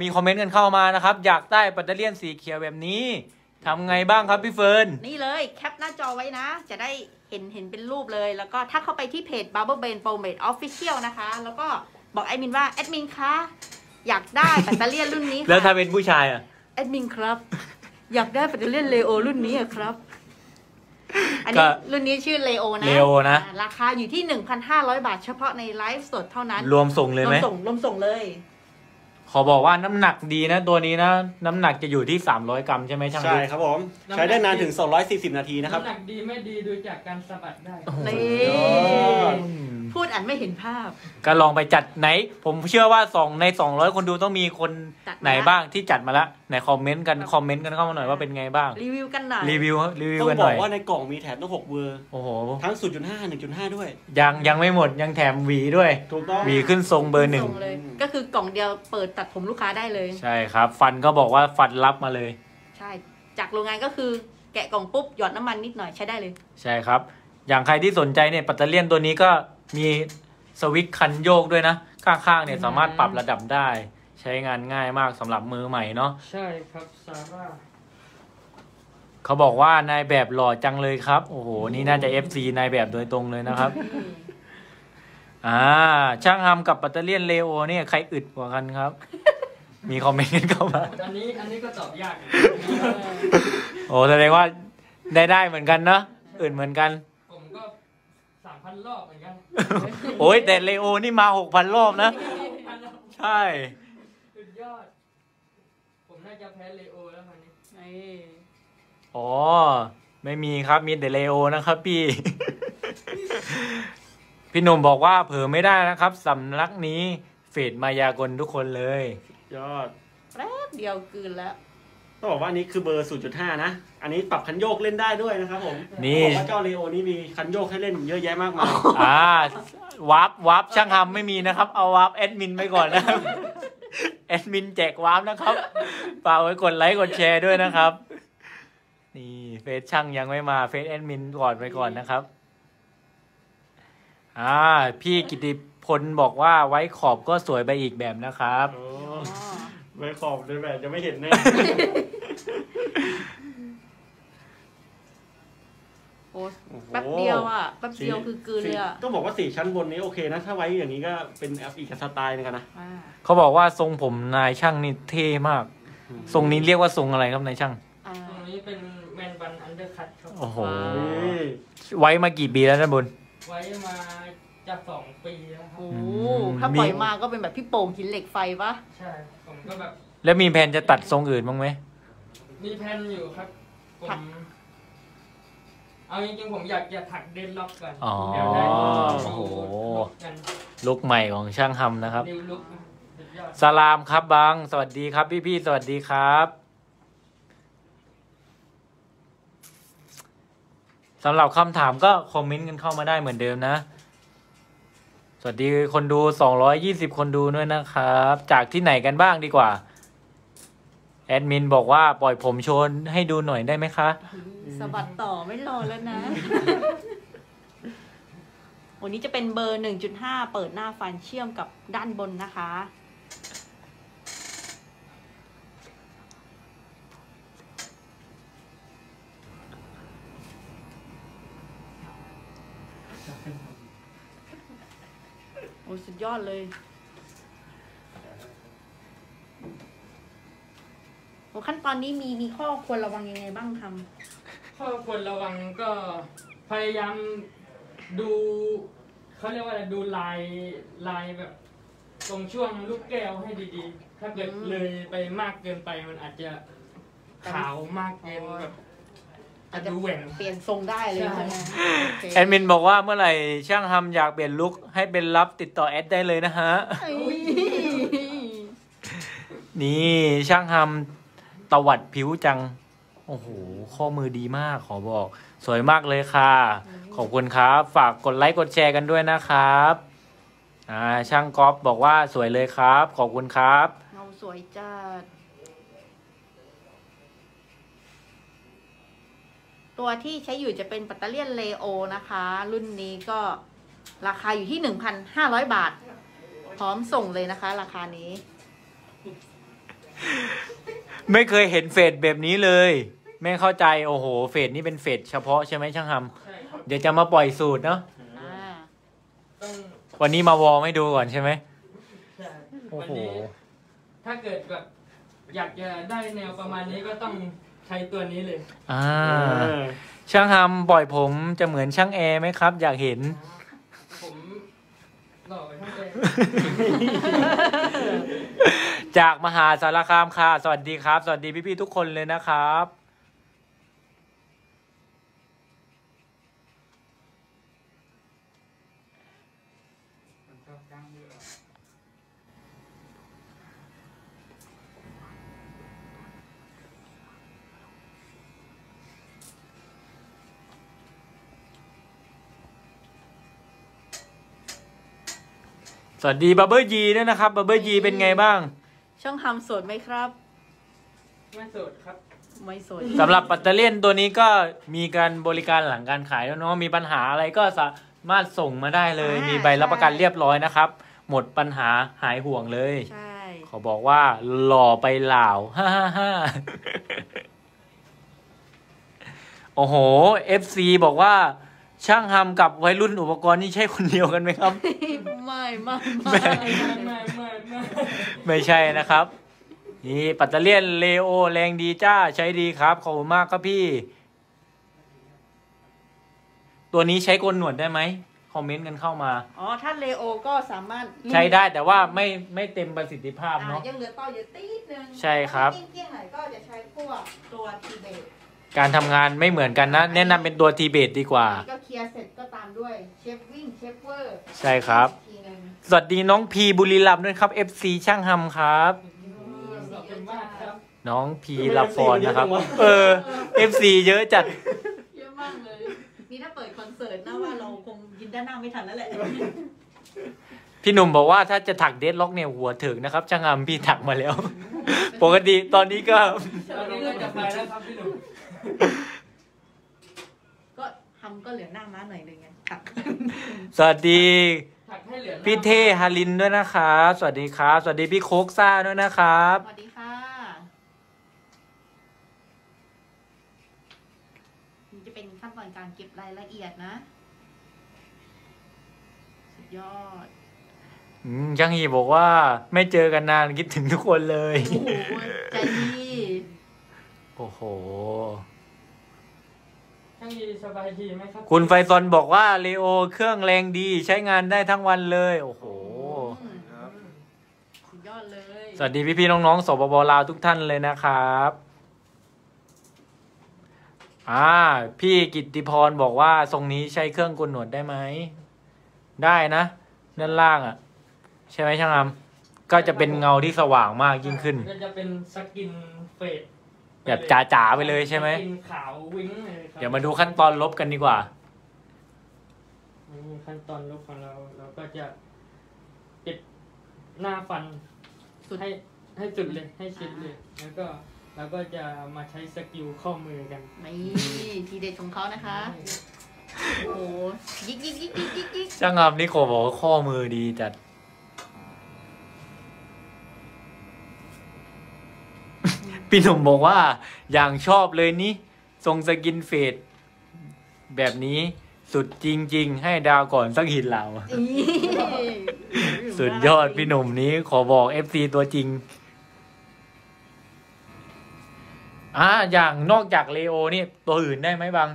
มีคอมเมนต์กันเข้ามานะครับอยากได้ปัตเตอร์เลียนสีเขียวแบบนี้ทำไงบ้างครับพี่เฟิร์นนี่เลยแคปหน้าจอไว้นะจะได้เห็นเป็นรูปเลยแล้วก็ถ้าเข้าไปที่เพจ Barber Brain Pomade Official นะคะแล้วก็บอกแอดมินว่าแอดมินคะอยากได้แบตเตอรี่รุ่นนี้แล้วถ้าเป็นผู้ชายอะแอดมินครับอยากได้แบตเตอรี่เลโอรุ่นนี้อะครับอันนี้รุ่นนี้ชื่อเลโอนะราคาอยู่ที่ 1,500 บาทเฉพาะในไลฟ์สดเท่านั้นรวมส่งเลยไหมรวมส่งเลยขอบอกว่าน้ำหนักดีนะตัวนี้นะน้ำหนักจะอยู่ที่300กรัมใช่ไหมช่างใช่ครับผมใช้ได้นานถึง240นาทีนะครับน้ำหนักดีไม่ดีดูจากการสะบัดได้พูดอันไม่เห็นภาพก็ลองไปจัดไหนผมเชื่อว่า2ใน200คนดูต้องมีคนไหนบ้างที่จัดมาละไหนคอมเมนต์กันเข้ามาหน่อยว่าเป็นไงบ้างรีวิวกันหน่อยต้องบอกว่าในกล่องมีแถมตั้ง6เบอร์โอ้โหทั้ง 0.5 1.5 ด้วยยังไม่หมดยังแถมหวีด้วยถูกต้องหวีขึ้นทรงเบอร์1ก็คือกล่องเดียวเปิดตัดผมลูกค้าได้เลยใช่ครับฟันก็บอกว่าฟันรับมาเลยใช่จากโรงงานก็คือแกะกล่องปุ๊บหยอดน้ำมันนิดหน่อยใช้ได้เลยใช่ครับอย่างใครที่สนใจเนี่ยปัตเตอร์เลียนตัวนี้ก็มีสวิตช์คันโยกด้วยนะข้างๆเนี่ยสามารถปรับระดับได้ใช้งานง่ายมากสำหรับมือใหม่เนาะใช่ครับซาร่าเขาบอกว่านายแบบหล่อจังเลยครับโอ้โหนี่น่าจะ FC นายแบบโดยตรงเลยนะครับ ช่างทำกับปัตเตอร์เลียนเลโอเนี่ยใครอึดกว่ากันครับมีคอมเมนต์เข้ามาอันนี้ก็ตอบยากโอ้แสดงว่าได้เหมือนกันเนาะอึดเหมือนกันผมก็ 3,000 รอบเหมือนกันโอ้ยแต่เลโอนี่มา 6,000 รอบนะใช่สุดยอดผมน่าจะแพ้เลโอแล้ววันนี้อ๋อไม่มีครับมีแต่เลโอนะครับพี่หนุ่มบอกว่าเผลอไม่ได้นะครับสำนักนี้เฟดมายากลทุกคนเลยยอดแป๊บเดียวกืนแล้วต้องบอกว่าอันนี้คือเบอร์ 0.5 นะอันนี้ปรับคันโยกเล่นได้ด้วยนะครับผมนี่เจ้าเลโอนี่มีคันโยกให้เล่นเยอะแยะมากมายวับช่างทำไม่มีนะครับเอาวับแอดมินไปก่อนนะแอดมินแจกวับนะครับฝากไว้กดไลค์กดแชร์ด้วยนะครับนี่เฟซช่างยังไม่มาเฟซแอดมินก่อนไปก่อนนะครับพี่กิติพลบอกว่าไว้ขอบก็สวยไปอีกแบบนะครับไว้ขอบด้วยแบบจะไม่เห็นแน่โอ้ สแป๊บเดียวอ่ะแป๊บเดียวคือกลืนเลยอ่ะต้องบอกว่าสีชั้นบนนี้โอเคนะถ้าไว้อย่างนี้ก็เป็นแอปอีกสไตล์นึงนะเขาบอกว่าทรงผมนายช่างนี่เท่มากทรงนี้เรียกว่าทรงอะไรครับนายช่างทรงนี้เป็นแมนบันอันเดอร์คัทครับโอ้โหไว้มากี่ปีแล้วนะบุญไว้มาจะ2 ปีแล้วครับโอ้ถ้าปล่อยมาก็เป็นแบบพี่โป่งหินเหล็กไฟปะใช่ผมก็แบบแล้วมีแผนจะตัดทรงอื่นบ้างไหมมีแผนอยู่ครับผมเอาจริงๆผมอยากจะถักเดนล็อกก่อนเดี๋ยวได้โอ้โหลุกใหม่ของช่างทำนะครับสลามครับบางสวัสดีครับพี่ๆสวัสดีครับสำหรับคำถามก็คอมเมนต์กันเข้ามาได้เหมือนเดิมนะสวัสดีคนดู220คนดูด้วยนะครับจากที่ไหนกันบ้างดีกว่าแอดมินบอกว่าปล่อยผมโชนให้ดูหน่อยได้ไหมคะสบัดต่อไม่รอแล้วนะวันนี้จะเป็นเบอร์ 1.5 เปิดหน้าฟันเชื่อมกับด้านบนนะคะโอ้สุดยอดเลยโอ้ขั้นตอนนี้มีข้อควรระวังยังไงบ้างทำข้อควรระวังก็พยายามดูเขาเรียกว่าอะไรดูลายแบบตรงช่วงลูกแก้วให้ดีๆถ้าเกิดเลยไปมากเกินไปมันอาจจะขาวมากเกินแบบอาจจะเปลี่ยนทรงได้เลยใช่ไหมแอดมินบอกว่าเมื่อไหร่ช่างทำอยากเปลี่ยนลุคให้เป็นลับติดต่อแอดได้เลยนะฮะนี่ช่างทำตวัดผิวจังโอ้โหข้อมือดีมากขอบอกสวยมากเลยค่ะขอบคุณครับฝากกดไลค์กดแชร์กันด้วยนะครับช่างก๊อฟบอกว่าสวยเลยครับขอบคุณครับเงาสวยจัดตัวที่ใช้อยู่จะเป็นปัตเตอร์เลียนเลโอนะคะรุ่นนี้ก็ราคาอยู่ที่ 1,500 บาทพร้อมส่งเลยนะคะราคานี้ไม่เคยเห็นเฟดแบบนี้เลยไม่เข้าใจโอ้โหเฟดนี่เป็นเฟดเฉพาะใช่ไหมช่างทำเดี๋ยวจะมาปล่อยสูตรเนาะวันนี้มาวอร์มให้ดูก่อนใช่ไหมโอ้โหถ้าเกิดแบบอยากจะได้แนวประมาณนี้ก็ต้องใช้ตัวนี้เลยช่างทำปล่อยผมจะเหมือนช่างแอร์ไหมครับอยากเห็นผมหล่อไปช่างแอร์จากมหาสารคามค่ะสวัสดีครับสวัสดีพี่ๆทุกคนเลยนะครับสวัสดีบับเบิ้ลยีด้วยนะครับบับเบิ้ลยีเป็นไงบ้างช่างทำสดไหมครับไม่สดครับไม่สดสำหรับปัตเตอร์เลียนตัวนี้ก็มีการบริการหลังการขายแล้วเนาะมีปัญหาอะไรก็สามารถส่งมาได้เลยมีใบรับประกันเรียบร้อยนะครับหมดปัญหาหายห่วงเลยใช่ขอบอกว่าหล่อไปหลาวฮ่าฮ่าฮ่าโอ้โห FC บอกว่าช่างทำกับวัยรุ่นอุปกรณ์นี่ใช่คนเดียวกันไหมครับไม่ใช่นะครับนี่ปัตเตอร์เลียนเลโอแรงดีจ้าใช้ดีครับขอบคุณมากครับพี่ตัวนี้ใช้โกนหนวดได้ไหมคอมเมนต์กันเข้ามาอ๋อถ้าเลโอก็สามารถใช้ได้แต่ว่าไม่เต็มประสิทธิภาพเนาะยังเหลือต่อเยอะตีนึงใช่ครับเกี่ยงไหนก็จะใช้พวกตัวทีเบตการทำงานไม่เหมือนกันนะแนะนำเป็นตัวทีเบตดีกว่าก็เคลียร์เสร็จก็ตามด้วยเชฟวิ่งเชฟเวอร์ใช่ครับสวัสดีน้องพีบุรีรัมย์ด้วยครับ FC ช่างทำครับน้องพีละฟอนนะครับFC เยอะจัดเยอะมากเลยนี่ถ้าเปิดคอนเสิร์ตนะว่าเราคงยินด้านหน้าไม่ทันแล้วแหละพี่หนุ่มบอกว่าถ้าจะถักเดดล็อกเนี่ยหัวถึงนะครับช่างทำพี่ถักมาแล้วปกติตอนนี้ก็ทำก็เหลือนั่งม้าหน่อยเลยไงถักสวัสดีพี่เทฮารินด้วยนะครับสวัสดีครับสวัสดีพี่โคกซ่าด้วยนะครับสวัสดีค่ะจะไป เป็นขั้นตอนการเก็บรายละเอียดนะสุดยอดช่างฮีบอกว่าไม่เจอกันนานคิดถึงทุกคนเลยโอ้โหใจดีโอ้โหช่างฮีสบายดีไหมครับคุณไฟซอนบอกว่าเลโอเครื่องแรงดีใช้งานได้ทั้งวันเลยโอ้โหสุดยอดเลยสวัสดีพี่ๆน้องๆสปป.ลาวทุกท่านเลยนะครับพี่กิตติพรบอกว่าทรงนี้ใช้เครื่องกลหนวดได้ไหมได้นะด้านล่างอ่ะใช่ไหมช่างอัมก็จะเป็นเงาที่สว่างมากยิ่งขึ้นก็จะเป็นสกินเฟดแบบจ๋าๆไปเลยใช่ไหมสกินขาววิ้งเลยครับเดี๋ยวมาดูขั้นตอนลบกันดีกว่าขั้นตอนลบของเราก็จะปิดหน้าฟันให้สุดเลยให้ชิดเลยแล้วก็เราก็จะมาใช้สกิลข้อมือกันนี่ทีเด็ดของเขานะคะโอ้ยิกยิกช่างงามนี่ขอบอกว่าข้อมือดีจัดพี่หนุ่มบอกว่าอย่างชอบเลยนี่ทรงสกินเฟดแบบนี้สุดจริงๆให้ดาวก่อนสักหินเหล่าสุดยอดพี่หนุ่มนี้ขอบอก FC ตัวจริงอย่างนอกจากเลโอนี่ตัวอื่นได้ไหมบัง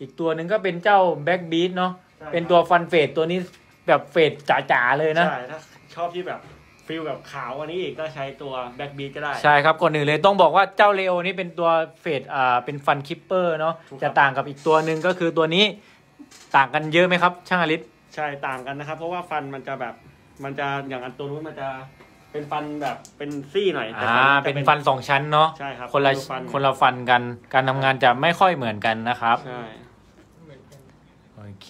อีกตัวหนึ่งก็เป็นเจ้าแบ็กบีทเนาะเป็นตัวฟันเฟดตัวนี้แบบเฟดจ๋าๆเลยนะใช่ถ้าชอบที่แบบฟิลแบบขาวอันนี้อีกก็ใช้ตัวแบ็กบีทก็ได้ใช่ครับก่อนอื่นเลยต้องบอกว่าเจ้าเลโอนี่เป็นตัวเฟดเป็นฟันคิปเปอร์เนาะจะต่างกับอีกตัวหนึ่งก็คือตัวนี้ต่างกันเยอะไหมครับช่างอลิศใช่ต่างกันนะครับเพราะว่าฟันมันจะแบบมันจะอย่างอันตัวนู้นมันจะเป็นฟันแบบเป็นซี่หน่อยเป็นฟันสองชั้นเนาะใช่ครับคนละฟันกันการทำงานจะไม่ค่อยเหมือนกันนะครับใช่โอเค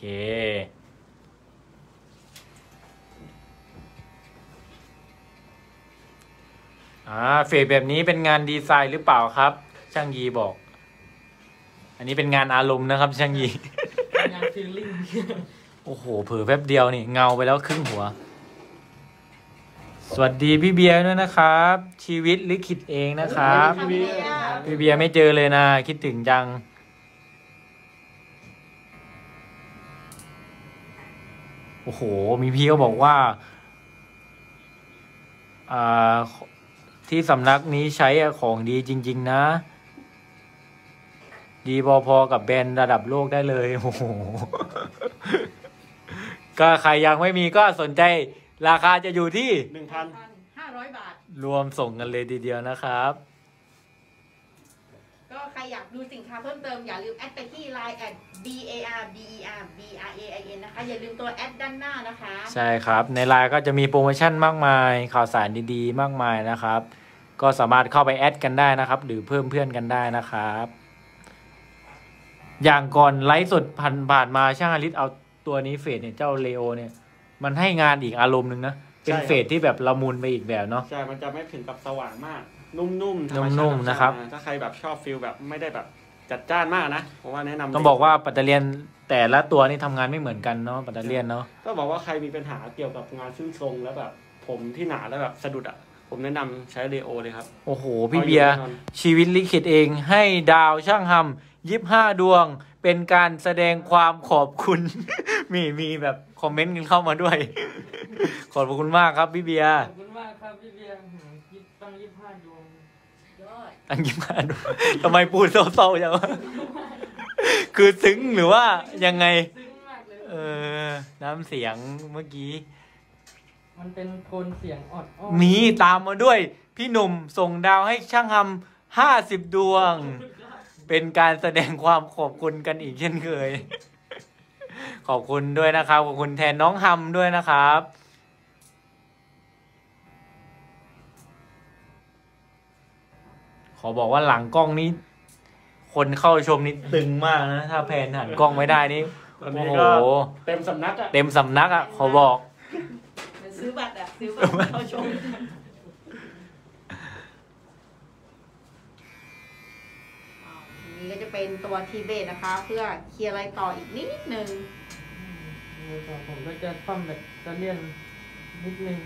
เฟดแบบนี้เป็นงานดีไซน์หรือเปล่าครับช่างยีบอกอันนี้เป็นงานอารมณ์นะครับช่างยีงานฟีลลิ่งโอ้โหเผลอแป๊บเดียวนี่เงาไปแล้วครึ่งหัวสวัสดีพี่เบียร์ด้วยนะครับชีวิตหรือคิดเองนะครับพี่เบียร์ไม่เจอเลยนะคิดถึงจังโอ้โหมีพี่ก็บอกว่าที่สำนักนี้ใช้ของดีจริงๆนะดีพอๆกับแบรนด์ระดับโลกได้เลยโอ้โหก็ใครยังไม่มีก็สนใจราคาจะอยู่ที่ 1,500 บาทรวมส่งกันเลยทีเดียวนะครับก็ใครอยากดูสินค้าเพิ่มเติมอย่าลืมแอดไปที่ Line @barberbrain นะคะอย่าลืมตัวแอดด้านหน้านะคะใช่ครับใน Line ก็จะมีโปรโมชั่นมากมายข่าวสารดีๆมากมายนะครับก็สามารถเข้าไปแอดกันได้นะครับหรือเพิ่มเพื่อนกันได้นะครับอย่างก่อนไลฟ์สดผ่านมาช่างอลิศเอาตัวนี้เฟดเนี่ยเจ้าเลโอเนี่ยมันให้งานอีกอารมณ์หนึ่งนะเป็นเฟสที่แบบละมุนไปอีกแบบเนาะใช่มันจะไม่ถึงกับสว่างมากนุ่มๆนะครับถ้าใครแบบชอบฟิลแบบไม่ได้แบบจัดจ้านมากนะผมว่าแนะนำต้องบอกว่าปัตเตอร์เลียนแต่ละตัวนี่ทำงานไม่เหมือนกันเนาะปัตเตอร์เลียนเนาะก็บอกว่าใครมีปัญหาเกี่ยวกับงานซึ่งทรงแล้วแบบผมที่หนาแล้วแบบสะดุดอ่ะผมแนะนำใช้เลโอเลยครับโอ้โหพี่เบียร์ชีวิตลิขิตเองให้ดาวช่างทำ25ดวงเป็นการแสดงความขอบคุณมีแบบคอมเมนต์กันเข้ามาด้วยขอบคุณมากครับพี่เบียร์ขอบคุณมากครับพี่เบียร์ตั้ง25ดวงตั้ง25ดวงทำไมพูดเศร้าๆจังคือซึ้งหรือว่ายังไงน้ำเสียงเมื่อกี้มันเป็นโทนเสียงอ่อนมีตามมาด้วยพี่หนุ่มส่งดาวให้ช่างทำ50ดวงเป็นการแสดงความขอบคุณกันอีกเช่นเคยขอบคุณด้วยนะครับขอบคุณแทนน้องฮัมด้วยนะครับขอบอกว่าหลังกล้องนี้คนเข้าชมนี่ตึงมากนะถ้าแพนหันกล้องไม่ได้นี่โอ้โหเต็มสำนักอะเต็มสำนักอะขอบอกซื้อบัตรอะซื้อบัตรเข้าชมนี่ก็จะเป็นตัวทีเบตนะคะเพื่อเคลียร์รายต่ออีกนิดนึงผมก็จะคว่ำแบบจะเลี่ยนนิดนึง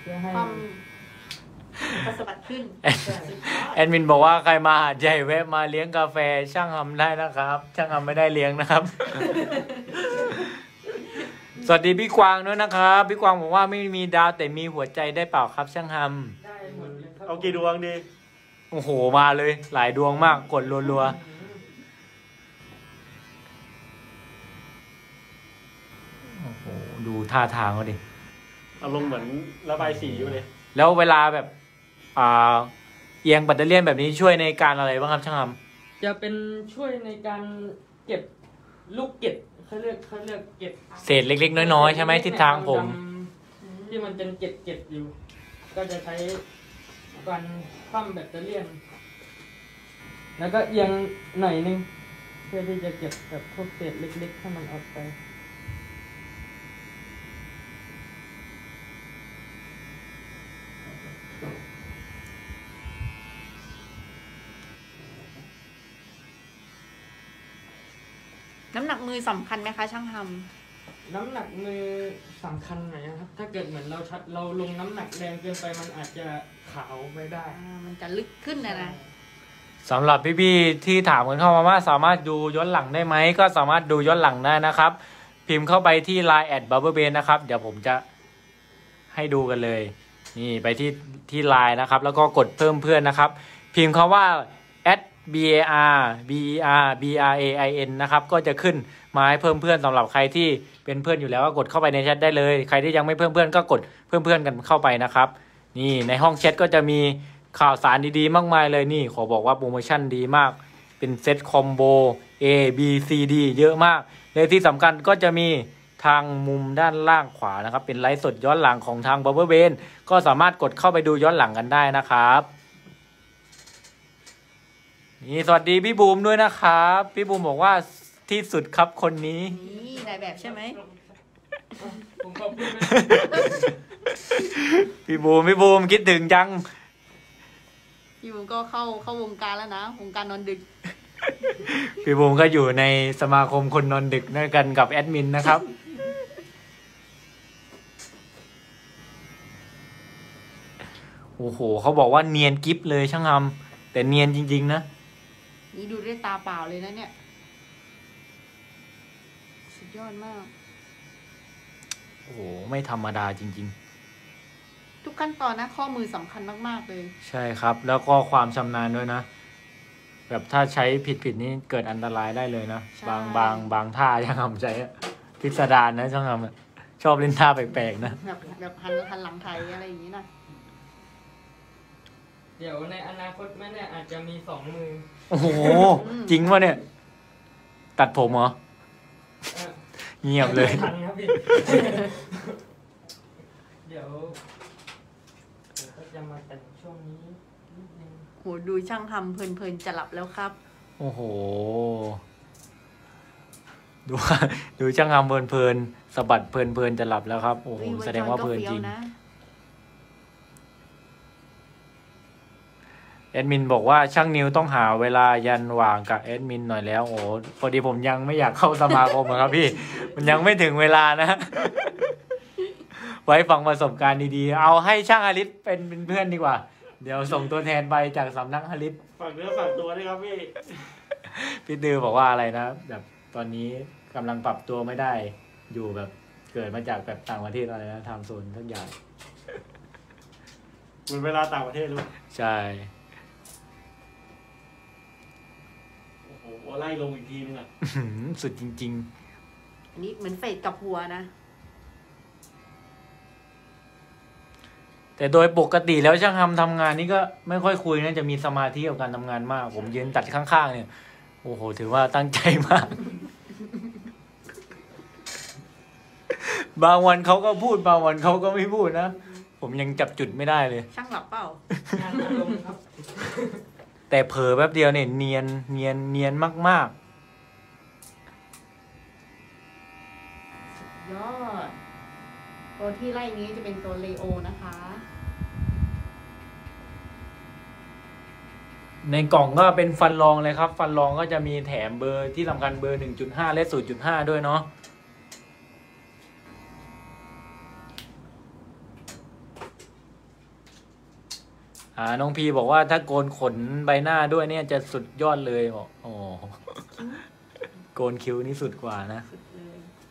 เพื่อให้ สะบัดขึ้นแอดมินบอกว่าใครมาหาดใหญ่แวะมาเลี้ยงกาแฟช่างทำได้นะครับช่างทำไม่ได้เลี้ยงนะครับสวัสดีพี่กวางด้วยนะครับพี่กวางบอกว่าไม่มีดาวแต่มีหัวใจได้เปล่าครับช่างทำได้หมดเลยครับเอากี่ดวงดีโอ้โหมาเลยหลายดวงมากกดรัวๆดูท่าทางเขาดิอารมณ์เหมือนระบายสีอยู่เลยแล้วเวลาแบบเอียงแบตเตอรี่แบบนี้ช่วยในการอะไรบ้างครับช่างทำจะเป็นช่วยในการเก็บลูกเก็บเขาเรียกเก็บเศษเล็กๆน้อยๆใช่ไหมทิศทางผมที่มันเป็นเก็บอยู่ก็จะใช้การคว่ำแบตเตอรี่แล้วก็เอียงหน่อยนึงเพื่อที่จะเก็บแบบพวกเศษเล็กๆให้มันออกไปน้ำหนักมือสำคัญไหมคะช่างทำน้ำหนักมือสำคัญไหมครับถ้าเกิดเหมือนเราลงน้ำหนักแรงเกินไปมันอาจจะขาวไม่ได้มันจะลึกขึ้นนะสำหรับพี่ๆที่ถามกันเข้ามาว่าสามารถดูย้อนหลังได้ไหมก็สามารถดูย้อนหลังได้นะครับพิมพ์เข้าไปที่ Line @barberbrain นะครับเดี๋ยวผมจะให้ดูกันเลยนี่ไปที่ Line นะครับแล้วก็กดเพิ่มเพื่อนนะครับพิมพ์เขาว่าbarberbrain นะครับก็จะขึ้นมาให้เพิ่มเพื่อนสำหรับใครที่เป็นเพื่อนอยู่แล้วก็กดเข้าไปในแชทได้เลยใครที่ยังไม่เพิ่มเพื่อนก็กดเพิ่มเพื่อนกันเข้าไปนะครับนี่ในห้องแชทก็จะมีข่าวสารดีๆมากมายเลยนี่ขอบอกว่าโปรโมชั่นดีมากเป็นเซตคอมโบ A B C D เยอะมากและที่สำคัญก็จะมีทางมุมด้านล่างขวานะครับเป็นไลฟ์สดย้อนหลังของทาง Barber Brain ก็สามารถกดเข้าไปดูย้อนหลังกันได้นะครับนี่สวัสดีพี่บูมด้วยนะครับพี่บูมบอกว่าที่สุดครับคนนี้นี่นายแบบใช่ไหมพี่บูมคิดถึงจังพี่บูมก็เข้าวงการแล้วนะวงการนอนดึกพี่บูมก็อยู่ในสมาคมคนนอนดึกด้วยกันกับแอดมินนะครับโอ้โหเขาบอกว่าเนียนกิฟเลยช่างทำแต่เนียนจริงๆนะนี่ดูด้วยตาเปล่าเลยนะเนี่ยสุดยอดมากโอ้โหไม่ธรรมดาจริงๆทุกขั้นตอนนะข้อมือสำคัญมากๆเลยใช่ครับแล้วก็ความชำนาญด้วยนะแบบถ้าใช้ผิดนี่เกิดอันตรายได้เลยนะบางท่าช่างทำใช้พิสดารนะช่างทำชอบเล่นท่าแปลกๆนะแบบหันหลังไทยอะไรอย่างนี้นะเดี๋ยวในอนาคตแม่เนี่ยอาจจะมีสองมือโอ้โห จริงวะเนี่ยตัดผมเหรอ เงียบเลยเดี๋ยวก็จะมาแต่งช่วงนี้โหดูช่างทำเพลินๆจะหลับแล้วครับโอ้โหดูช่างทำเพลินๆสะบัดเพลินๆจะหลับแล้วครับโอ้โหแสดงว่าเพลินจริงแอดมินบอกว่าช่างนิวต้องหาเวลายันว่างกับแอดมินหน่อยแล้วโอ้พอดีผมยังไม่อยากเข้าสมาคมครับพี่มันยังไม่ถึงเวลานะไว้ฟังประสบการณ์ดีๆเอาให้ช่างอาริสเป็นเพื่อนดีกว่าเดี๋ยวส่งตัวแทนไปจากสำนักอาริสฝากเนื้อฝากตัวด้วยครับพี่พี่ดือบอกว่าอะไรนะแบบตอนนี้กำลังปรับตัวไม่ได้อยู่แบบเกิดมาจากแบบต่างประเทศอะไรนะทำโซนทุกอย่างเหมือนเวลาต่างประเทศรู้ใช่ไล่ลงอีกทีนึงอ่ะสุดจริงๆอันนี้เหมือนเฟดกับหัวนะแต่โดยปกติแล้วช่างทำงานนี่ก็ไม่ค่อยคุยนะจะมีสมาธิกับการทำงานมากผมยืนตัดข้างๆเนี่ยโอ้โหถือว่าตั้งใจมาก บางวันเขาก็พูดบางวันเขาก็ไม่พูดนะผมยังจับจุดไม่ได้เลยช่างหลับเปล่า แต่เผลอแป๊บเดียวเนี่ยเนียนมากๆยอดตัวที่ไล่นี้จะเป็นตัวเลโอนะคะในกล่องก็เป็นฟันรองเลยครับฟันรองก็จะมีแถมเบอร์ที่สำคัญเบอร์ 1.5 และ 0.5 ด้วยเนาะ น้องพีบอกว่าถ้าโกนขนใบหน้าด้วยเนี่ยจะสุดยอดเลยบอกอ๋อโกนคิ้วนี่สุดกว่านะ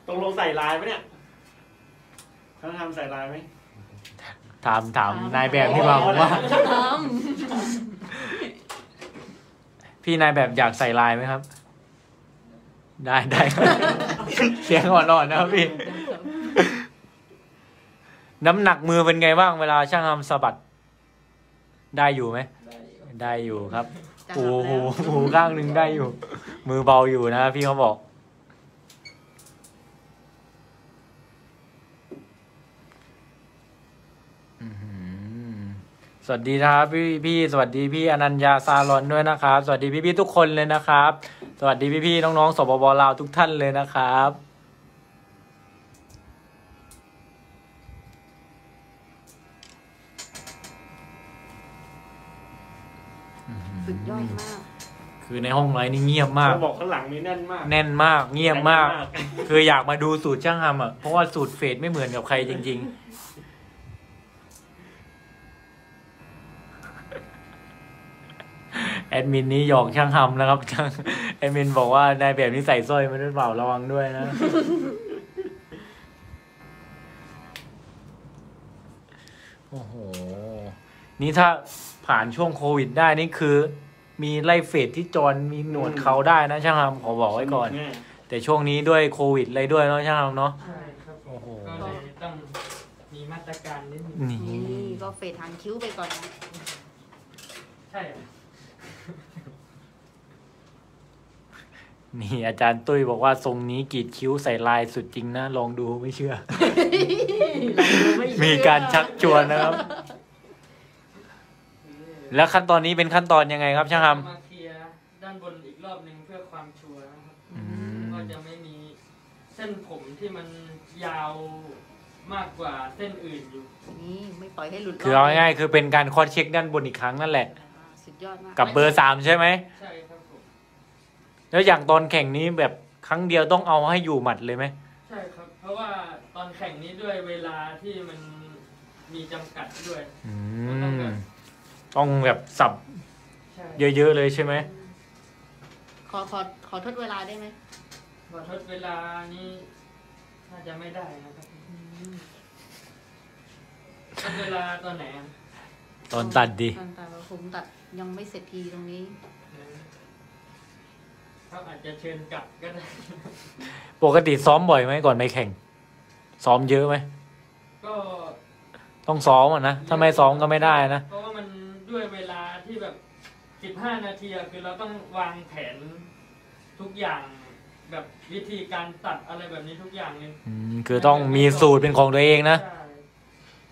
ตกลงใส่ลายไหมเนี่ยเขาทำใส่ลายไหมถามนายแบบพี่บ่าวว่าพี่นายแบบอยากใส่ลายไหมครับได้เสียงอ่อนๆนะครับพี่น้ำหนักมือเป็นไงบ้างเวลาช่างทำสะบัดได้อยู่ไหมได้อยู่ครับหูข้างหนึ่งได้อยู่มือเบาอยู่นะพี่เขาบอกสวัสดีครับพี่สวัสดีพี่อนัญญาซาลอนด้วยนะครับสวัสดีพี่ทุกคนเลยนะครับสวัสดีพี่น้องๆสปป.ลาวทุกท่านเลยนะครับสุดยอดมากคือในห้องไลฟ์นี่เงียบมากบอกข้างหลังนี่แน่นมากเงียบมากคืออยากมาดูสูตรช่างทำอ่ะเพราะว่าสูตรเฟดไม่เหมือนกับใครจริงๆแอดมินนี้หยอกช่างทำนะครับแอดมินบอกว่านายแบบนี้ใส่สร้อยมันเป็นเปล่าระวังด้วยนะโอ้โหนี่ถ้าผ่านช่วงโควิดได้นี่คือมีไล่เฟดที่จอนมีหนวดเขาได้นะช่างทำขอบอกไว้ก่อนแต่ช่วงนี้ด้วยโควิดอะไรด้วยเนาะช่างทำเนาะใช่ครับโอ้โหต้องมีมาตรการนิดนึงนี่ก็เฟดทางคิ้วไปก่อนนะใช่นี่อาจารย์ตุ้ยบอกว่าทรงนี้กรีดคิ้วใส่ลายสุดจริงนะลองดูไม่เชื่อ มีการชักชวนนะครับ แล้วขั้นตอนนี้เป็นขั้นตอนยังไงครับช่างทำมาเคลียร์ด้านบนอีกรอบหนึ่งเพื่อความชัวร์นะครับก็จะไม่มีเส้นผมที่มันยาวมากกว่าเส้นอื่นอยู่นี่ไม่ปล่อยให้หลุดคือเอาง่ายๆคือเป็นการคอเช็คด้านบนอีกครั้งนั่นแหละสุดยอดมากกับเบอร์3ใช่ไหมใช่ครับแล้วอย่างตอนแข่งนี้แบบครั้งเดียวต้องเอาให้อยู่หมัดเลยไหมใช่ครับเพราะว่าตอนแข่งนี้ด้วยเวลาที่มันมีจำกัดด้วยต้องแบบสับเยอะๆเลยใช่ไหมขอทดเวลาได้ไหมขอทดเวลานี้น่าจะไม่ได้นะครับทดเวลาตอนไหนตอนตัดดิตอนตัดผมตัดยังไม่เสร็จทีตรงนี้เขาอาจจะเชิญกลับก็ได้ปกติซ้อมบ่อยไหมก่อนไปแข่งซ้อมเยอะไหมก็ต้องซ้อมอ่ะนะถ้าไม่ซ้อมก็ไม่ได้นะเพราะว่ามันด้วยเวลาที่แบบ15 นาทีคือเราต้องวางแผนทุกอย่างแบบวิธีการตัดอะไรแบบนี้ทุกอย่างเลยคือต้องมีสูตรเป็นของตัวเองนะ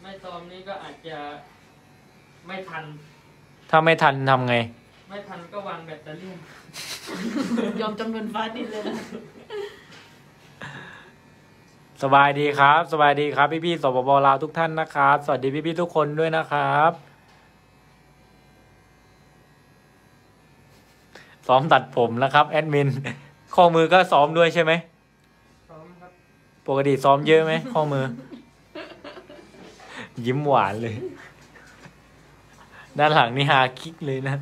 ไม่ซ้อมนี่ก็อาจจะไม่ทันถ้าไม่ทันทำไงไม่ทันก็วางแบตเตอรี่ยอมจำนวนฟาดนิดเลยนะสบายดีครับสบายดีครับพี่สปป.ลาวทุกท่านนะครับสวัสดีพี่ทุกคนด้วยนะครับซ้อมตัดผมนะครับแอดมินข้อมือก็ซ้อมด้วยใช่ไหมซ้อมครับปกติซ้อมเยอะไหมข้อมือยิ้มหวานเลยด้านหลังนี่ฮาคิกเลยนะ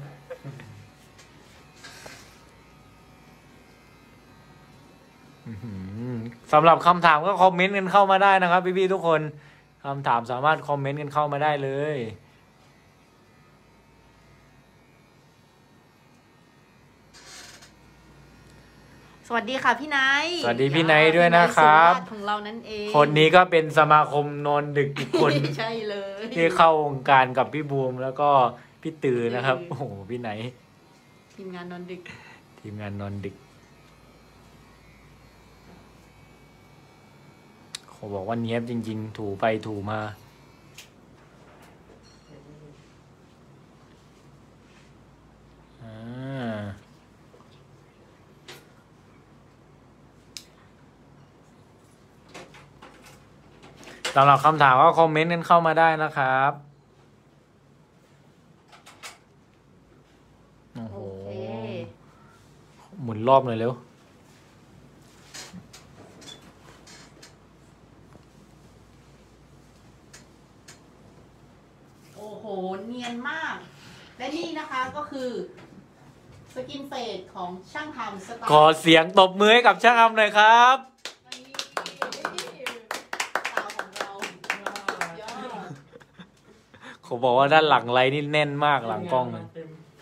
สำหรับคำถามก็คอมเมนต์กันเข้ามาได้นะครับพี่ๆทุกคนคำถามสามารถคอมเมนต์กันเข้ามาได้เลยสวัสดีค่ะพี่ไนท์สวัสดีพี่ไนท์ด้วยนะครับของเรานั่นเองคนนี้ก็เป็นสมาคมนอนดึกอีกคนใช่เลยที่เข้าวงการกับพี่บูมแล้วก็พี่ตื่นนะครับโอ้โหพี่ไนท์ทีมงานนอนดึกเขาบอกว่าเนี้ยจริงๆถูไปถูมาสำหรับคำถามก็คอมเมนต์กันเข้ามาได้นะครับโอ้โหหมุนรอบหน่อยเร็ว เนียนมากและนี่นะคะก็คือสกินเฟดของช่างทำสไตล์ขอเสียงตบมือให้กับช่างทำหน่อยครับผมบอกว่าด้านหลังไลน์นี่แน่นมากหลังกล้องเลย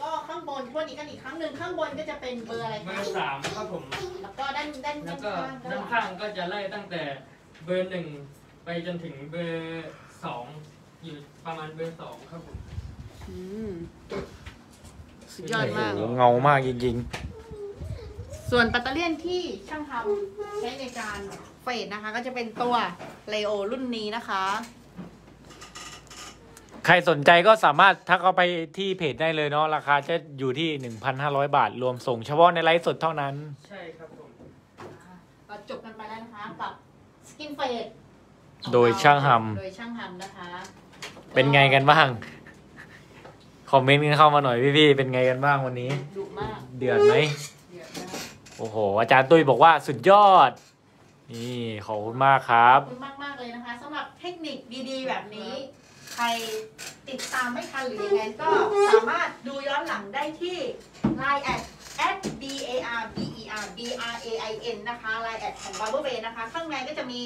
ก็ข้างบนทวนอีกกันอีกครั้งหนึ่งข้างบนก็จะเป็นเบอร์อะไรเบอร์3ครับผมแล้วก็ด้านข้างก็จะไล่ตั้งแต่เบอร์1ไปจนถึงเบอร์2อยู่ประมาณเบอร์2ครับผมสุดยอดมากเงามากจริงๆส่วนปัตเตอร์เลี่ยนที่ช่างทำใช้ในการเฟดนะคะก็จะเป็นตัวเลโอรุ่นนี้นะคะใครสนใจก็สามารถทักเอาไปที่เพจได้เลยเนาะราคาจะอยู่ที่ 1,500 บาทรวมส่งเฉพาะในไลฟ์สดเท่านั้นใช่ครับผมก็จบกันไปแล้วนะคะกับสกินเฟดโดยช่างทำนะคะเป็นไงกันบ้างคอมเมนต์กันเข้ามาหน่อยพี่ๆเป็นไงกันบ้างวันนี้ดุมากเดือดไหมเดือดนะโอ้โหอาจารย์ตุ้ยบอกว่าสุดยอดนี่ขอบคุณมากครับขอบคุณมากๆเลยนะคะสำหรับเทคนิคดีๆแบบนี้ใครติดตามไม่ทันหรือยังไงก็สามารถดูย้อนหลังได้ที่ Line @barberbrain นะคะ Line @ ของ Barber Brain นะคะข้างในก็จะมี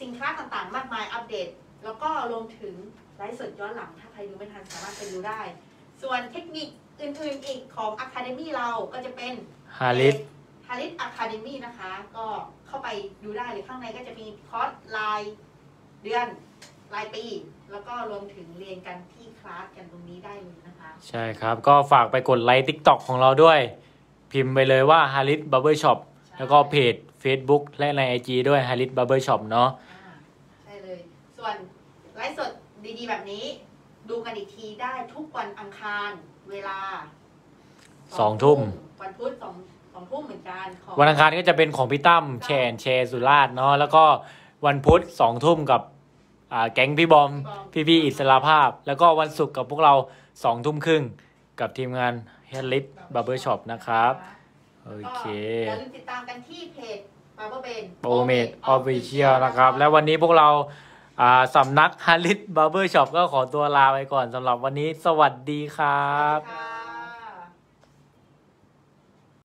สินค้าต่างๆมากมายอัปเดตแล้วก็รวมถึงไลฟ์สดย้อนหลังถ้าใครดูไม่ทันสามารถไปดูได้ส่วนเทคนิคอื่นๆอีกของ Academy เราก็จะเป็น Harit Academy นะคะก็เข้าไปดูได้เลยข้างในก็จะมีคอร์สรายเดือนรายปีแล้วก็รวมถึงเรียนกันที่คลาสกันตรงนี้ได้เลยนะคะใช่ครับก็ฝากไปกดไลค์ TikTok ของเราด้วยพิมพ์ไปเลยว่า Harit Barber Shop แล้วก็เพจ Facebook และใน IG ด้วย Harit Barber Shop เนาะใช่เลยส่วนไลฟ์สดดีๆแบบนี้ดูกันอีกทีได้ทุกวันอังคารเวลา 2 ทุ่มวันพุธ 2 ทุ่มเหมือนกันวันอังคารก็จะเป็นของพี่ตั้มแชนแชสุราษฎร์เนาะแล้วก็วันพุธ 2 ทุ่มกับแก๊งพี่บอมพี่อิสระภาพแล้วก็วันศุกร์กับพวกเรา 20:30 น.กับทีมงาน Harit Barber Shop นะครับโอเคอย่าลืมติดตามกันที่เพจ Barber Brain Official นะครับและวันนี้พวกเราสำนัก Harit Barber Shop ก็ขอตัวลาไปก่อนสำหรับวันนี้สวัสดีครับ